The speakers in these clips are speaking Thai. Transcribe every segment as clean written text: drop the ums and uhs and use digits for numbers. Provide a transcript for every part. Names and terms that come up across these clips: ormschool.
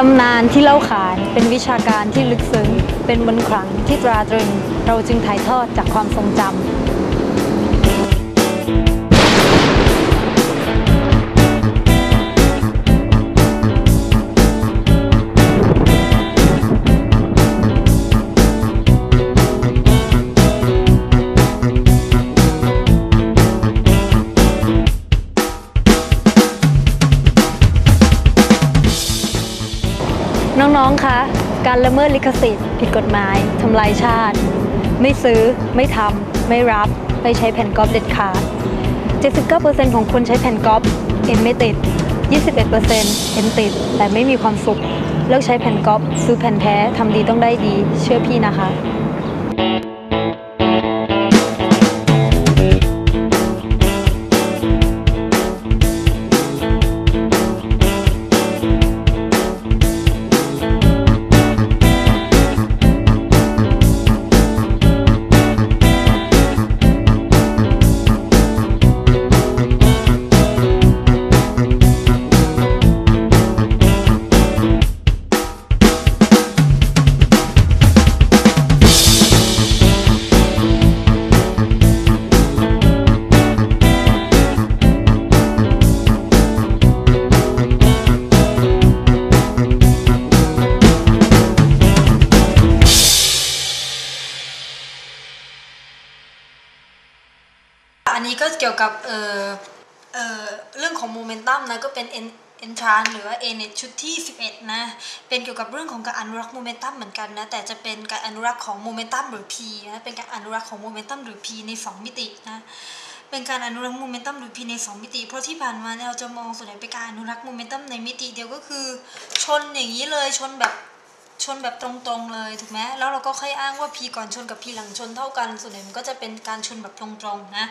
ตำนานที่เล่าขานเป็นวิชาการที่ลึกซึ้งเป็นมนต์ขลังที่ตราตรึงเราจึงถ่ายทอดจากความทรงจำน้องๆคะการละเมิดลิขสิทธิ์ผิดกฎหมายทำลายชาติไม่ซื้อไม่ทำไม่รับไม่ใช้แผ่นก๊อปเด็ดขาด 79% ของคนใช้แผ่นก๊อปเห็นไม่ติด 21% เห็นติดแต่ไม่มีความสุขเลิกใช้แผ่นก๊อปซื้อแผ่นแท้ทำดีต้องได้ดีเชื่อพี่นะคะอันนี้ก็เกี่ยวกับเรื่องของโมเมนตัมนะก็เป็น entrance หรือว่า N ชุดที่11นะเป็นเกี่ยวกับเรื่องของการอนุรักษ์โมเมนตัมเหมือนกันนะแต่จะเป็นการอนุรักษ์ของโมเมนตัมหรือ P นะเป็นการอนุรักษ์ของโมเมนตัมหรือ P ใน2มิตินะเป็นการอนุรักษ์โมเมนตัมหรือ P ใน2มิติเพราะที่ผ่านมาเราจะมองส่วนใหญ่เป็นการอนุรักษ์โมเมนตัมในมิติเดียวก็คือชนอย่างนี้เลยชนแบบตรงๆเลยถูกไหมแล้วเราก็ค่อยอ้างว่า P ก่อนชนกับ P หลังชนเท่ากันส่วนใหญ่มันก็จะเป็นการชนแบบตรงๆนะ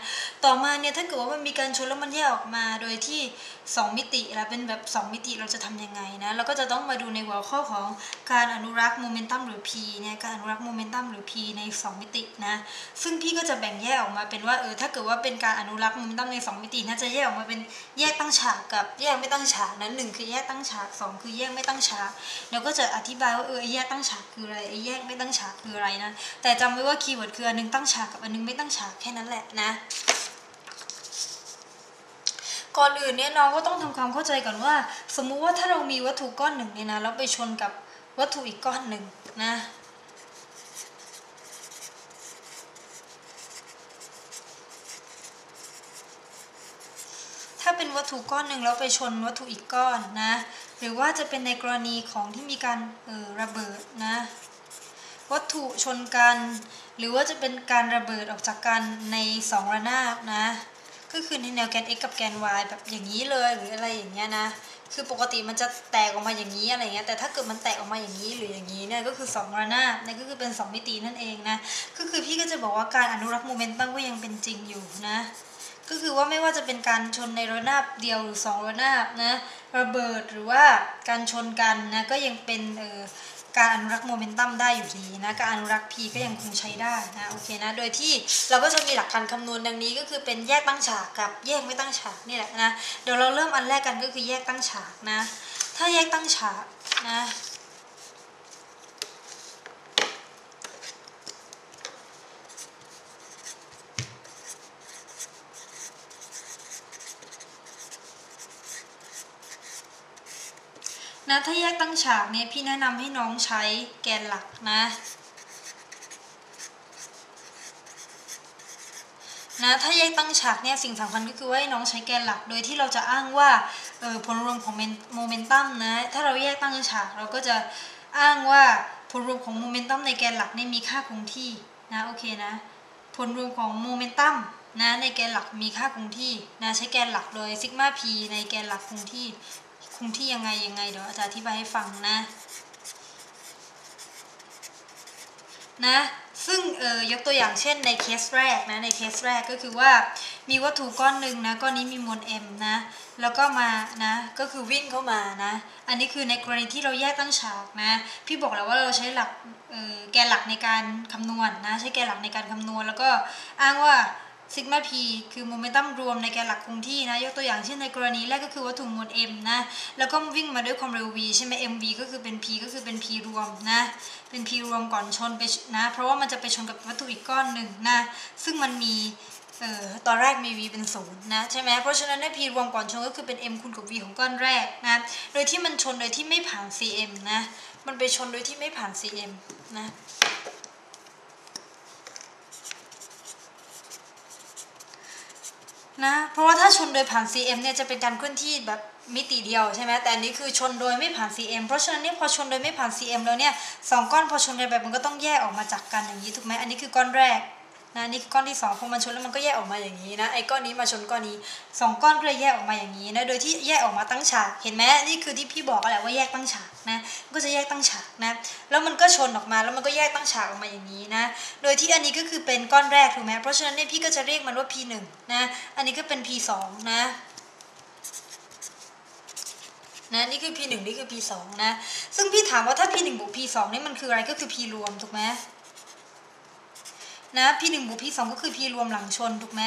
ต่อมาเนี่ยถ้าเกิดว่ามันมีการชนแล้วมันแยกออกมาโดยที่2มิติแล้วเป็นแบบ2มิติเราจะทำยังไงนะเราก็จะต้องมาดูในหัวข้อของการอนุรักษ์โมเมนตัมหรือ P เนี่ยการอนุรักษ์โมเมนตัมหรือ P ใน2มิตินะซึ่งพี่ก็จะแบ่งแยกออกมาเป็นว่าถ้าเกิดว่าเป็นการอนุรักษ์โมเมนตัมใน2มิติน่าจะแยกออกมาเป็นแยกตั้งฉากกับแยกไม่ตั้งฉากนะ1คือแยกตั้งฉาก2คือแยกไม่ตั้งฉากเราก็จะอธิบายว่าแยกตั้งฉากคืออะไรแยกไม่ตั้งฉากคืออะไรนะแต่จำไว้ว่าคีย์เวิร์ดคืออันนึงตั้งฉากกับอันนึงไม่ตั้งฉากแค่นั้นแหละนะก่อนอื่นเนี่ยน้องก็ต้องทำความเข้าใจก่อนว่าสมมุติว่าถ้าเรามีวัตถุก้อนหนึ่งเนี่ยนะแล้วไปชนกับวัตถุอีกก้อนหนึ่งนะถ้าเป็นวัตถุก้อนหนึ่งแล้วไปชนวัตถุอีกก้อนนะหรือว่าจะเป็นในกรณีของที่มีการระเบิดนะวัตถุชนกันหรือว่าจะเป็นการระเบิดออกจากกันใน2ระนาบนะก็คือในแนวแกน x กับแกน y แบบอย่างนี้เลยหรืออะไรอย่างเงี้ยนะคือปกติมันจะแตกออกมาอย่างนี้อะไรเงี้ยแต่ถ้าเกิดมันแตกออกมาอย่างนี้หรืออย่างนี้เนี่ยก็คือ2ระนาบเนี่ยก็คือเป็น2มิตินั่นเองนะก็คือพี่ก็จะบอกว่าการอนุรักษ์โมเมนตัมก็ยังเป็นจริงอยู่นะก็คือว่าไม่ว่าจะเป็นการชนในระนาบเดียวหรือ2ระนาบนะระเบิดหรือว่าการชนกันนะก็ยังเป็นการอนุรักษ์โมเมนตัมได้อยู่ดีนะการอนุรักษ์ P ก็ยังคงใช้ได้นะโอเคนะโดยที่เราก็จะมีหลักการคำนวณดังนี้ก็คือเป็นแยกตั้งฉากกับแยกไม่ตั้งฉากนี่แหละนะเดี๋ยวเราเริ่มอันแรกกันก็คือแยกตั้งฉากนะถ้าแยกตั้งฉากนะถ้าแยกตั้งฉากเนี่ยพี่แนะนำให้น้องใช้แกนหลักนะถ้าแยกตั้งฉากเนี่ยสิ่งสำคัญก็คือว่าให้น้องใช้แกนหลักโดยที่เราจะอ้างว่าผลรวมของโมเมนตัมนะถ้าเราแยกตั้งฉากเราก็จะอ้างว่าผลรวมของโมเมนตัมในแกนหลักเนี่ยมีค่าคงที่นะโอเคนะผลรวมของโมเมนตัมนะในแกนหลักมีค่าคงที่นะใช้แกนหลักเลยซิกมา p ในแกนหลักคงที่ยังไงเดี๋ยวอาจารย์อธิบายให้ฟังนะซึ่งยกตัวอย่างเช่นในเคสแรกนะในเคสแรกก็คือว่ามีวัตถุก้อนหนึ่งนะก้อนนี้มีมวล m นะแล้วก็มานะก็คือวิ่งเข้ามานะอันนี้คือในกรณีที่เราแยกตั้งฉากนะพี่บอกแล้วว่าเราใช้หลักแกนหลักในการคำนวณนะใช้แกนหลักในการคำนวณแล้วก็อ้างว่า ซิกมา p คือโมเมนตัมรวมในแกนหลักคงที่นะยกตัวอย่างเช่นในกรณีแรกก็คือวัตถุมวล m นะแล้วก็วิ่งมาด้วยความเร็ว v ใช่ไหม mv ก็คือเป็น p ก็คือเป็น p รวมนะเป็น p รวมก่อนชนไปนะเพราะว่ามันจะไปชนกับวัตถุอีกก้อนหนึ่งนะซึ่งมันมีตอนแรกมี v เป็น0นะใช่ไหมเพราะฉะนั้นใน p รวมก่อนชนก็คือเป็น m คูณกับ v ของก้อนแรกนะโดยที่มันชนโดยที่ไม่ผ่าน cm นะมันไปชนโดยที่ไม่ผ่าน cm นะนะเพราะว่าถ้าชนโดยผ่าน cm เนี่ยจะเป็นการเคลื่อนที่แบบมิติเดียวใช่ไหมแต่อันนี้คือชนโดยไม่ผ่าน cm เพราะฉะนั้นเนี่ยพอชนโดยไม่ผ่าน cm แล้วเนี่ยสองก้อนพอชนกันไปมันก็ต้องแยกออกมาจากกันอย่างนี้ถูกไหมอันนี้คือก้อนแรกนะนี่ก้อนที่2พอมันชนแล้วมันก็แยกออกมาอย่างนี้นะไอ้ก้อนนี้มาชนก้อนนี้2ก้อนก็เลยแยกออกมาอย่างนี้นะโดยที่แยกออกมาตั้งฉากเห็นไหมนี่คือที่พี่บอกแหละว่าแยกตั้งฉากนะก็จะแยกตั้งฉากนะแล้วมันก็ชนออกมาแล้วมันก็แยกตั้งฉากออกมาอย่างนี้นะโดยที่อันนี้ก็คือเป็นก้อนแรกถูกไหมเพราะฉะนั้นเนี่ยพี่ก็จะเรียกมันว่า P1 นะอันนี้ก็เป็น P2 นะนี่คือ P1 นี่คือ P2 นะซึ่งพี่ถามว่าถ้า P1 บวก P2 นี่มันคืออะไรก็คือ P รวมถูกไหมนะ P1 บวก P2 ก็คือ P รวมหลังชนถูกไหม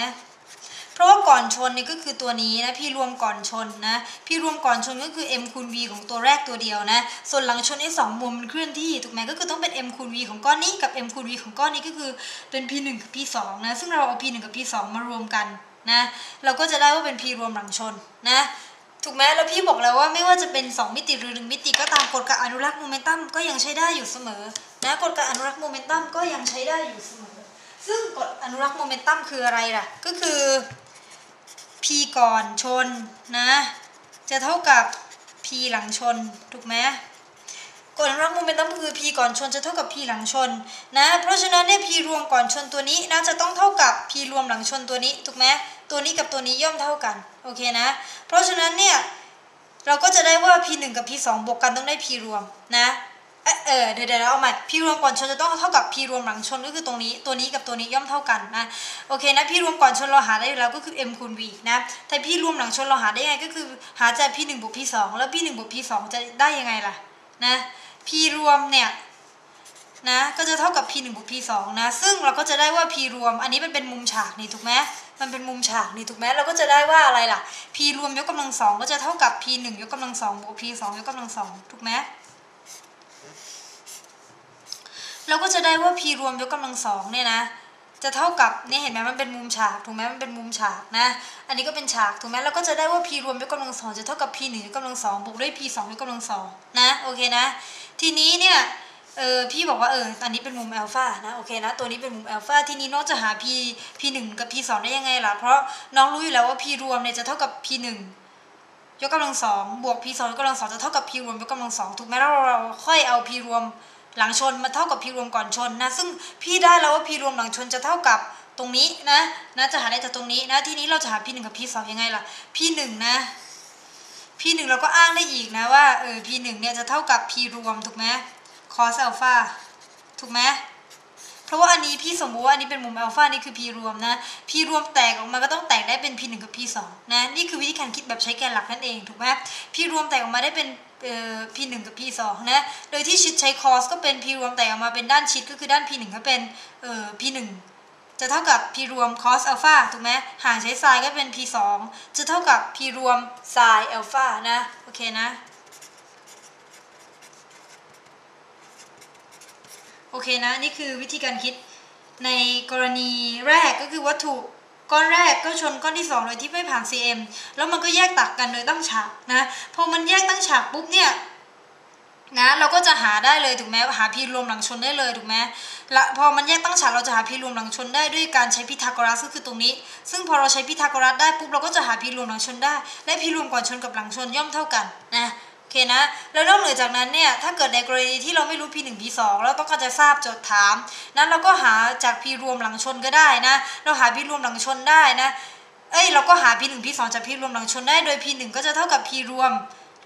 เพราะว่าก่อนชนนี่ก็คือตัวนี้นะ P รวมก่อนชนนะ P รวมก่อนชนก็คือ M คูณ V ของตัวแรกตัวเดียวนะส่วนหลังชนไอ้สองมุมมันเคลื่อนที่ถูกไหมก็คือต้องเป็น M คูณ V ของก้อนนี้กับ M คูณ V ของก้อนนี้ก็คือเป็น P1 กับ P2 นะซึ่งเราเอา P1 กับ P2 มารวมกันนะเราก็จะได้ว่าเป็น P รวมหลังชนนะถูกไหมแล้วพี่บอกแล้วว่าไม่ว่าจะเป็น2มิติหรือ1มิติก็ตามกฎการอนุรักษ์โมเมนตัมก็ยังใช้ได้อยู่เสมอนะกฎการอนุรักษ์โมเมนตัมก็ยังใช้ได้อยู่เสมอซึ่งกฎอนุรักษ์โมเมนตัมคืออะไรล่ะก็คือ p ก่อนชนนะจะเท่ากับ p หลังชนถูกไหมกฎอนุรักษ์โมเมนตัมคือ p ก่อนชนจะเท่ากับ p หลังชนนะเพราะฉะนั้นเนี่ย p รวมก่อนชนตัวนี้น่าจะต้องเท่ากับ p รวมหลังชนตัวนี้ถูกไหมตัวนี้กับตัวนี้ย่อมเท่ากันโอเคนะเพราะฉะนั้นเนี่ยเราก็จะได้ว่า p 1กับ p 2บวกกันต้องได้ p รวมนะเดี๋ยวเอาใหม่ p รวมก่อนชนจะต้องเท่ากับ p รวมหลังชนก็คือตรงนี้ตัวนี้กับตัวนี้ย่อมเท่ากันนะโอเคนะ p รวมก่อนชนเราหาได้แล้วก็คือ m คูณ v นะแต่ p รวมหลังชนเราหาได้ยังไงก็คือหาจาก p 1บวก p 2แล้ว p 1บวก p 2จะได้ยังไงล่ะนะ p รวมเนี่ยนะก็จะเท่ากับ p 1บวก p 2นะซึ่งเราก็จะได้ว่า p รวมอันนี้มันเป็นมุมฉากนี่ถูกไหมมันเป็นมุมฉากนี่ถูกไหมเราก็จะได้ว่าอะไรล่ะ p รวมยกกำลังสองก็จะเท่ากับ p 1ยกกำลังสองบวก p 2ยกกำลังสองถูกไหมเราก็จะได้ว่า p รวมยกกำลังสองเนี่ยนะจะเท่ากับเนี่ยเห็นไหมมันเป็นมุมฉากถูกไหมมันเป็นมุมฉากนะอันนี้ก็เป็นฉากถูกไหมเราก็จะได้ว่า p รวมยกกำลังสองจะเท่ากับ p 1ยกกำลังสองบวกด้วย p 2ยกกำลังสองนะโอเคนะทีนี้เนี่ยพี่บอกว่าอันนี้เป็นมุมอัลฟานะโอเคนะตัวนี้เป็นมุมอัลฟาทีนี้น้องจะหา p 1กับ p 2ได้ยังไงล่ะเพราะน้องรู้อยู่แล้วว่า p รวมเนี่ยจะเท่ากับ p 1ยกกำลังสองบวก p 2ยกกำลังสองจะเท่ากับ p รวมยกกำลังสองถูกไหมแล้วเราค่อยเอา p รวมหลังชนมาเท่ากับ p รวมก่อนชนนะซึ่งพี่ได้แล้วว่า p รวมหลังชนจะเท่ากับตรงนี้นะจะหาได้จากตรงนี้นะทีนี้เราจะหา p 1กับ p 2ยังไงล่ะ p 1 นะ p 1เราก็อ้างได้อีกนะว่าp 1เนี่ยจะเท่ากับ p รวมถูกไหมคอสอัลฟาถูกไหมเพราะว่าอันนี้พี่สมมติว่าอันนี้เป็นมุมอัลฟานี่คือ p รวมนะ p รวมแตกออกมาก็ต้องแตกได้เป็น p 1กับ p 2นะนี่คือวิธีการคิดแบบใช้แกนหลักนั่นเองถูกไหม p รวมแตกออกมาได้เป็นp 1กับ p 2นะโดยที่ชิดใช้คอสก็เป็น p รวมแต่ออกมาเป็นด้านชิดก็คือด้าน p 1ก็เป็น p 1จะเท่ากับ p รวมคอสอัลฟาถูกไหมห่างใช้ไซน์ก็เป็น p 2จะเท่ากับ p รวมไซน์อัลฟานะโอเคนะโอเคนะนี่คือวิธีการคิดในกรณีแรกก็คือวัตถุก้อนแรกก็ชนก้อนที่2โดยที่ไม่ผ่าน cm แล้วมันก็แยกตักกันโดยตั้งฉากนะพอมันแยกตั้งฉากปุ๊บเนี่ยนะเราก็จะหาได้เลยถูกไหมหา p รวมหลังชนได้เลยถูกไหมและพอมันแยกตั้งฉากเราจะหา p รวมหลังชนได้ด้วยการใช้พีทาโกรัสก็คือตรงนี้ซึ่งพอเราใช้พีทาโกรัสได้ปุ๊บเราก็จะหา p รวมหลังชนได้และ p รวมก่อนชนกับหลังชนย่อมเท่ากันนะโอเคนะแล้วนอกเหนือจากนั้นเนี่ยถ้าเกิดในกรณีที่เราไม่รู้ p 1 p 2เราต้องการจะทราบโจทย์ถามนั้นเราก็หาจาก p รวมหลังชนก็ได้นะเราหา p รวมหลังชนได้นะเราก็หา p 1 p 2จาก p รวมหลังชนได้โดย p 1ก็จะเท่ากับ p รวม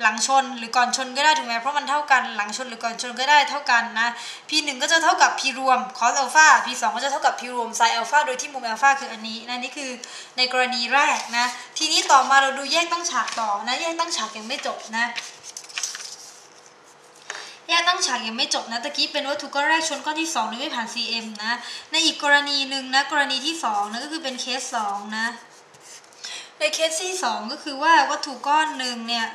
หลังชนหรือก่อนชนก็ได้ถูกไหมเพราะมันเท่ากันหลังชนหรือก่อนชนก็ได้เท่ากันนะ p 1ก็จะเท่ากับ p รวม cos อัลฟา p 2ก็จะเท่ากับ p รวม sin อัลฟาโดยที่มุมอัลฟาคืออันนี้นะนี่คือในกรณีแรกนะทีนี้ต่อมาเราดูแยกตั้งฉากต่อนะแยกตั้งฉากยังไม่จบนะแย กตั้งฉากยังไม่จบนะตะกี้เป็นวัตถุก้อนแรกชนก้อนที่2หรือไม่ผ่าน CM นะในอีกกรณีหนึ่งนะกรณีที่2นะก็คือเป็นเคส2นะในเคสที่2ก็คือว่าวัตถุก้อนหนึ่งเนี่ย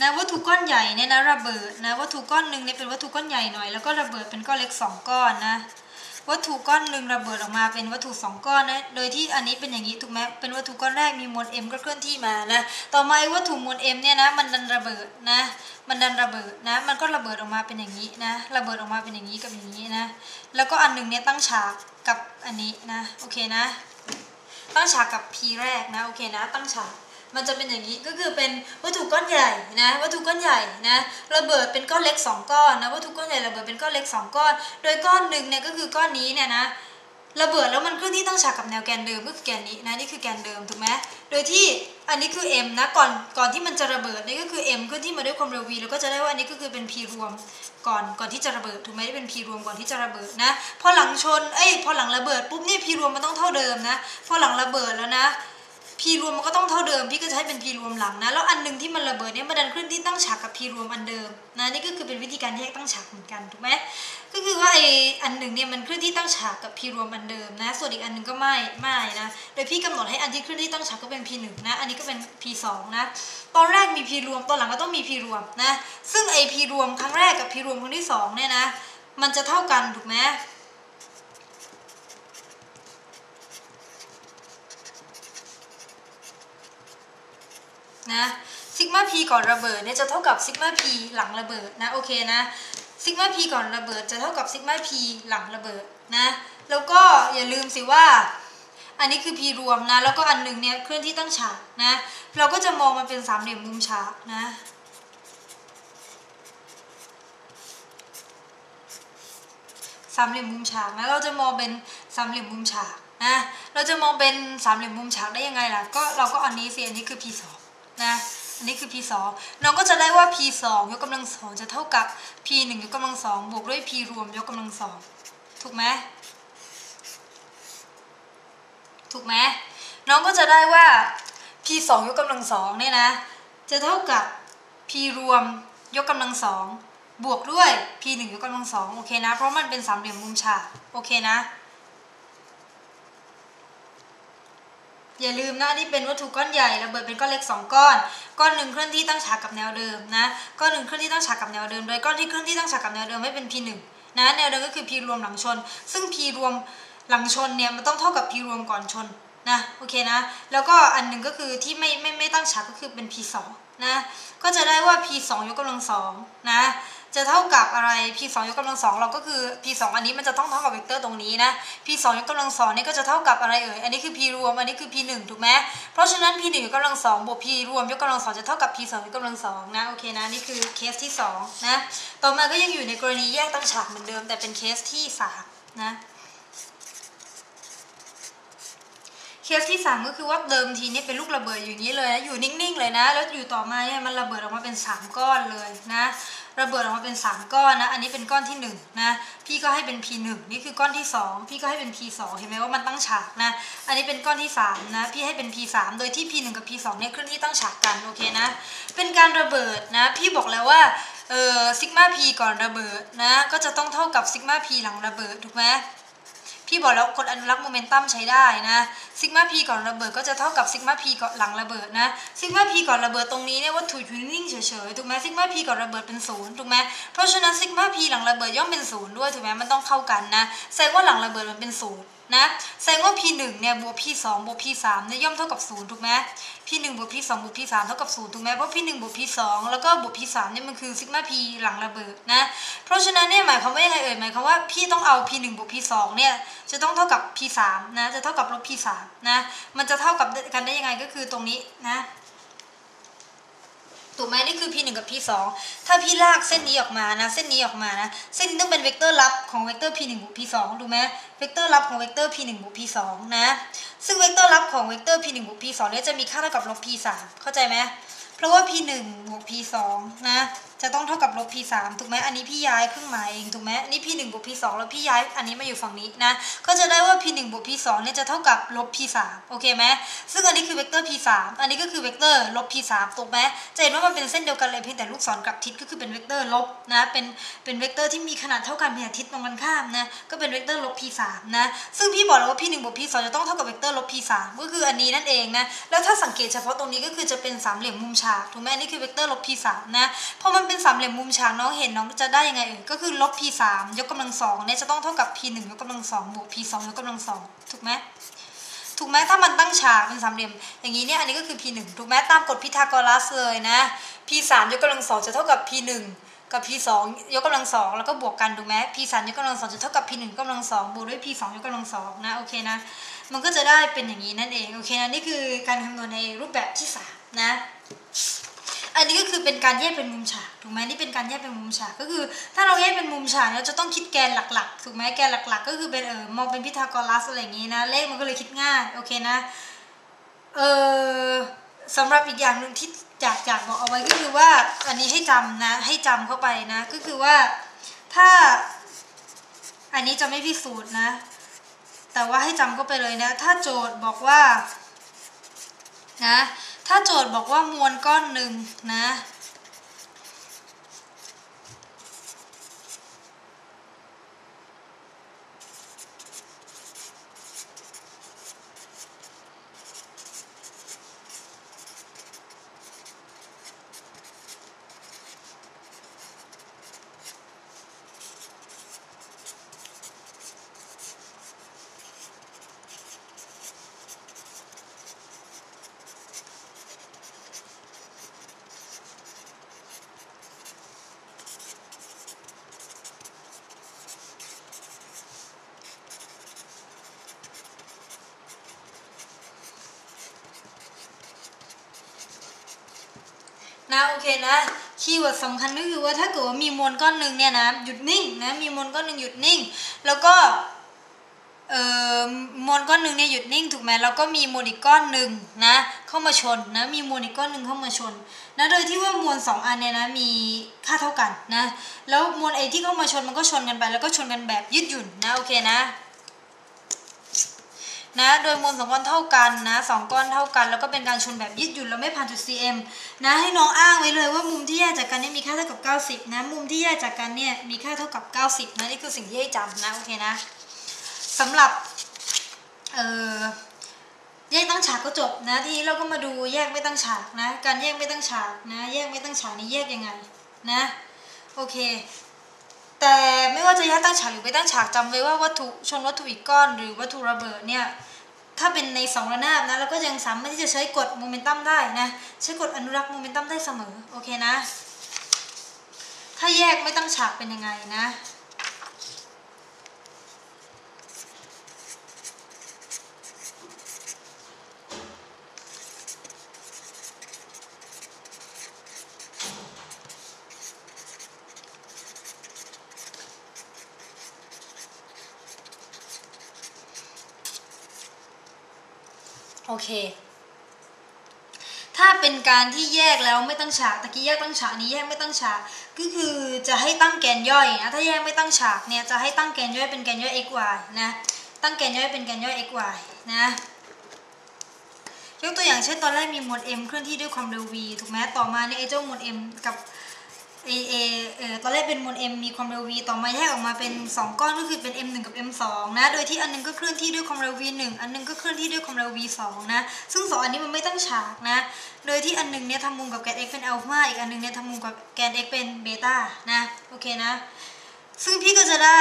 นะวัตถุก้อนใหญ่เนี่ยนะระเบิดนะวัตถุก้อนหนึ่งเนี่ยเป็นวัตถุก้อนใหญ่หน่อยแล้วก็ระเบิดเป็นก้อนเล็ก2ก้อนนะวัตถุก้อนหนึ่งระเบิดออกมาเป็นวัตถุ2ก้อนนะโดยที่อันนี้เป็นอย่างนี้ถูกไหมเป็นวัตถุก้อนแรกมีมวล m ก็เคลื่อนที่มานะต่อมาวัตถุมวล m เนี่ยนะมันดันระเบิดนะมันดันระเบิดนะมันก็ระเบิดออกมาเป็นอย่างนี้นะระเบิดออกมาเป็นอย่างนี้กับอย่างนี้นะแล้วก็อันหนึ่งเนี่ยตั้งฉากกับอันนี้นะโอเคนะตั้งฉากกับ p แรกนะโอเคนะตั้งฉากมันจะเป็นอย่างนี้ก็คือเป็นวัตถุก้อนใหญ่นะวัตถุก้อนใหญ่นะระเบิดเป็นก้อนเล็ก2ก้อนนะวัตถุก้อนใหญ่ระเบิดเป็นก้อนเล็ก2ก้อนโดยก้อนหนึ่งเนี่ยก็คือก้อนนี้เนี่ยนะระเบิดแล้วมันเคลื่อนที่ตั้งฉากกับแนวแกนเดิมก็คือแกนนี้นะนี่คือแกนเดิมถูกไหมโดยที่อันนี้คือ m นะก่อนที่มันจะระเบิดนี่ก็คือ m เคลื่อนที่มาด้วยความเร็ว v แล้วก็จะได้ว่าอันนี้ก็คือเป็น p รวมก่อนที่จะระเบิดถูกไหมที่เป็น p รวมก่อนที่จะระเบิดนะพอหลังชนพอหลังระเบิดปุ๊บเนี่ย p รวมมันต้องเท่าเดิมนะพอหลังระเบิดแล้วนะP รวมมันก็ต้องเท่าเดิมพี่ก็จะให้เป็น P รวมหลังนะแล้วอันนึงที่มันระเบิดเนี่ยมันดันเคลื่อนที่ตั้งฉากกับ P รวมอันเดิมนะนี่ก็คือเป็นวิธีการแยกตั้งฉากเหมือนกันถูกไหมก็คือว่าไออันหนึ่งเนี่ยมันเคลื่อนที่ตั้งฉากกับ P รวมอันเดิมนะส่วนอีกอันนึงก็ไม่นะโดยพี่กำหนดให้อันที่เคลื่อนที่ตั้งฉากก็เป็น P 1นะอันนี้ก็เป็น P 2นะตอนแรกมี P รวมตอนหลังก็ต้องมี P รวมนะซึ่งไอ P รวมครั้งแรกกับ P รวมครั้งที่2เนี่ยนะมันจะเท่ากันถูกไหมนะซิกมา p ก่อนระเบิดเนี่ยจะเท่ากับซิกมา p หลังระเบิดนะโอเคนะซิกมา p ก่อนระเบิดจะเท่ากับซิกมา p หลังระเบิดนะแล้วก็อย่าลืมสิว่าอันนี้คือ p รวมนะแล้วก็อันหนึ่งเนี่ยเคลื่อนที่ตั้งฉากนะเราก็จะมองมันเป็นสามเหลี่ยมมุมฉากนะสามเหลี่ยมมุมฉากนะเราจะมองเป็นสามเหลี่ยมมุมฉากนะเราจะมองเป็นสามเหลี่ยมมุมฉากได้ยังไงล่ะก็เราก็อันนี้สิอันนี้คือ p 2นะอันนี้คือ p 2เราก็จะได้ว่า p 2ยกกำลัง2จะเท่ากับ p 1ยกกำลัง2บวกด้วย p รวมยกกำลัง2ถูกไหมน้องก็จะได้ว่า p 2ยกกำลัง2เนี่ยนะจะเท่ากับ p รวมยกกำลัง2บวกด้วย p 1ยกกำลัง2โอเคนะเพราะมันเป็นสามเหลี่ยมมุมฉากโอเคนะอย่าลืมนะนี่เป็นวัตถุก้อนใหญ่ระเบิดเป็นก้อนเล็ก2ก้อนก้อนหนึ่งเคลื่อนที่ตั้งฉากกับแนวเดิมนะก้อนหนึ่งเคลื่อนที่ตั้งฉากกับแนวเดิมโดยก้อนที่เคลื่อนที่ตั้งฉากกับแนวเดิมให้เป็น p 1นะแนวเดิมก็คือ p รวมหลังชนซึ่ง p รวมหลังชนเนี่ยมันต้องเท่ากับ p รวมก่อนชนนะโอเคนะแล้วก็อันหนึ่งก็คือที่ไม่ตั้งฉากก็คือเป็น p 2นะก็จะได้ว่า p 2ยกกำลัง2นะจะเท่ากับอะไร p 2ยกกำลัง2เราก็คือ p 2อันนี้มันจะต้องเท่ากับเวกเตอร์ตรงนี้นะ p 2ยกกำลัง2นี่ก็จะเท่ากับอะไรเอ่ยอันนี้คือ p รวมอันนี้คือ p 1ถูกไหมเพราะฉะนั้น p 1ยกกำลัง2บวก p รวมยกกำลัง2จะเท่ากับ p 2ยกกำลัง2นะโอเคนะนี่คือเคสที่2นะต่อมาก็ยังอยู่ในกรณีแยกตั้งฉากเหมือนเดิมแต่เป็นเคสที่3นะเคสที่3ก็คือว่าเดิมทีนี่เป็นลูกระเบิดอยู่นี้เลยนะอยู่นิ่งๆเลยนะแล้วอยู่ต่อมาเนี่ยมันระเบิดออกมาเป็น3ก้อนเลยนะระเบิดออกมาเป็น3ก้อนนะอันนี้เป็นก้อนที่1นะพี่ก็ให้เป็น p 1นี่คือก้อนที่2พี่ก็ให้เป็น p 2เห็นไหมว่ามันตั้งฉากนะอันนี้เป็นก้อนที่3นะพี่ให้เป็น p 3โดยที่ p 1กับ p 2เนี่ยเคลื่อนที่ตั้งฉากกันโอเคนะเป็นการระเบิดนะพี่บอกแล้วว่าซิกมา p ก่อนระเบิดนะก็จะต้องเท่ากับซิกมา p หลังระเบิดถูกไหมพี่บอกแล้วกฎอนุรักษ์โมเมนตัมใช้ได้นะซิกมา p ก่อนระเบิดก็จะเท่ากับซิกมา p ก่อนหลังระเบิดนะซิกมา p ก่อนระเบิดตรงนี้เนี่ยวัตถุอยู่นิ่งเฉยๆถูกไหมซิกมา p ก่อนระเบิดเป็น0ถูกไหมเพราะฉะนั้นซิกมา p หลังระเบิดย่อมเป็น0ด้วยถูกไหมมันต้องเข้ากันนะแสดงว่าหลังระเบิดมันเป็น0นะแสดงว่า p 1เนี่ยบวก p 2บวก p 3เนี่ยย่อมเท่ากับ0ถูกไหม p 1บวก p 2บวก p 3เท่ากับ0ถูกไหมเพราะ p 1บวก p 2แล้วก็บวก p 3เนี่ยมันคือซิกมา p หลังระเบิดนะเพราะฉะนั้นเนี่ยหมายความว่ายังไงเอ่ยหมายความว่าพี่ต้องเอา p 1บวก p 2เนี่ยจะต้องเท่ากับ p 3นะจะเท่ากับลบ p 3นะมันจะเท่ากับกันได้ยังไงก็คือตรงนี้นะถูกไหมนี่คือ p 1กับ p 2ถ้าพี่ลากเส้นนี้ออกมานะเส้นนี้ออกมานะเส้นนี้ต้องเป็นเวกเตอร์ลับของเวกเตอร์ p 1บวก p 2ถูกไหมเว เวกเตอร์ลับของเวกเตอร์ p 1บวก p 2นะซึ่งเวกเตอร์ลับของเวกเตอร์ p 1บวก p 2เนี่ยจะมีค่าเท่ากับลบ p 3เข้าใจไหมเพราะว่า p 1บวก p 2นะจะต้องเท่ากับลบ p 3ถูกไหมอันนี้พี่ย้ายเครื่องหมายเองถูกไหมนี่ p 1บวก p 2แล้วพี่ย้ายอันนี้มาอยู่ฝั่งนี้นะก็จะได้ว่า p 1บวก p 2เนี่ยจะเท่ากับลบ p 3โอเคไหมซึ่งอันนี้คือเวกเตอร์ p 3อันนี้ก็คือเวกเตอร์ลบ p 3ถูกไหมจะเห็นว่ามันเป็นเส้นเดียวกันเลยเพียงแต่ลูกศรกลับทิศก็คือเป็นเวกเตอร์ลบนะเป็นเวกเตอร์ที่มีขนาดเท่ากันมีทิศตรงกันข้ามนะก็เป็นเวกเตอร์ลบ p 3นะซึ่งพี่บอกแล้วว่า p 1บวก p 2จะต้องเท่ากับเวกเตอร์ลบ p 3ก็คืออันนี้นั่นเองนะแล้วถ้าสังเกตเฉพาะตรงนี้ก็คือจะเป็นสามเหลี่ยมมุมฉากถูกไหมอันนี้คือเวกเตอร์ลบ p 3นะพอมันเป็นสามเหลี่ยมมุมฉากน้องเห็นน้องจะได้ยังไงก็คือลบ p 3ยกกำลังสองเนี่ยจะต้องเท่ากับ p 1ยกกำลังสองบวก p 2ยกกำลังสองถูกไหมถ้ามันตั้งฉากเป็นสามเหลี่ยมอย่างนี้เนี่ยอันนี้ก็คือ p 1ถูกไหมตามกฎพีทาโกรัสเลยนะ p 3ยกกำลังสองจะเท่ากับ p 1กับ p 2ยกกำลังสองแล้วก็บวกกันถูกไหม p 3ยกกำลังสองจะเท่ากับ p 1ยกกำลังสองบวกด้วย p 2ยกกำลังสองนะโอเคนะมันก็จะได้เป็นอย่างนี้นั่นเองโอเคนะนี่คือการคำนวณในรูปแบบที่3นะอันนี้ก็คือเป็นการแยกเป็นมุมฉากถูกไหมนี่เป็นการแยกเป็นมุมฉากก็คือถ้าเราแยกเป็นมุมฉากเราจะต้องคิดแกนหลักๆถูกไหมแกนหลักๆก็คือเป็นมองเป็นพีทาโกรัสอะไรอย่างนี้นะเลขมันก็เลยคิดง่ายโอเคนะสำหรับอีกอย่างหนึ่งที่อยากบอกเอาไว้ก็คือว่าอันนี้ให้จำนะให้จำเข้าไปนะก็คือว่าถ้าอันนี้จะไม่พิสูจน์นะแต่ว่าให้จำเข้าไปเลยนะถ้าโจทย์บอกว่านะถ้าโจทย์บอกว่ามวลก้อนหนึ่งนะโอเคนะคีย์เวิร์ดสำคัญก็คือว่าถ้าเกิดว่ามีมวลก้อนหนึ่งเนี่ยนะหยุดนิ่งนะมีมวลก้อนหนึ่งหยุดนิ่งแล้วก็มวลก้อนหนึ่งเนี่ยหยุดนิ่งถูกไหมแล้วก็มีมวลอีกก้อนหนึ่งนะเข้ามาชนนะมีมวลอีกก้อนหนึ่งเข้ามาชนนะโดยที่ว่ามวล2อันเนี่ยนะมีค่าเท่ากันนะแล้วมวลไอที่เข้ามาชนมันก็ชนกันไปแล้วก็ชนกันแบบยืดหยุ่นนะโอเคนะโดยมวลสองก้อนเท่ากันนะสองก้อนเท่ากันแล้วก็เป็นการชนแบบยืดหยุ่นแล้วไม่ผ่านจุด cm นะให้น้องอ้างไว้เลยว่ามุมที่แยกจากกันนี่มีค่าเท่ากับ90นะมุมที่แยกจากกันเนี่ยมีค่าเท่ากับ90นะนี่คือสิ่งที่ให้จำนะโอเคนะสำหรับแยกตั้งฉากก็จบนะทีนี้เราก็มาดูแยกไม่ตั้งฉากนะการแยกไม่ตั้งฉากนะแยกไม่ตั้งฉากนี่แยกยังไงนะโอเคแต่ไม่ว่าจะแยกตั้งฉากหรือไม่ตั้งฉากจำไว้ว่าวัตถุชนวัตถุอีกก้อนหรือวัตถุระเบิดเนี่ยถ้าเป็นใน2ระนาบนะเราก็ยังสามารถที่จะใช้กฎโมเมนตัมได้นะใช้กฎอนุรักษ์โมเมนตัมได้เสมอโอเคนะถ้าแยกไม่ตั้งฉากเป็นยังไงนะโอเคถ้าเป็นการที่แยกแล้วไม่ตั้งฉากตะกี้แยกตั้งฉากนี้แยกไม่ตั้งฉากก็คือจะให้ตั้งแกนย่อยนะถ้าแยกไม่ตั้งฉากเนี่ยจะให้ตั้งแกนย่อยเป็นแกนย่อย xy นะตั้งแกนย่อยเป็นแกนย่อย xy นะยกตัวอย่างเช่นตอนแรกมีมวล m เคลื่อนที่ด้วยความเร็ว v ถูกไหมต่อมาเนี่ยไอ้เจ้ามวล m กับตอนแรกเป็นมวล m มีความเร็ว v ต่อมาแยกออกมาเป็น2ก้อนก็คือเป็น m 1กับ m 2นะโดยที่อันนึงก็เคลื่อนที่ด้วยความเร็ว v 1อันนึงก็เคลื่อนที่ด้วยความเร็ว v 2นะซึ่ง2อันนี้มันไม่ตั้งฉากนะโดยที่อันนึงเนี่ยทำมุมกับแกน x เป็นอัลฟาอีกอันนึงเนี่ยทำมุมกับแกน x เป็นเบต้านะโอเคนะซึ่งพี่ก็จะได้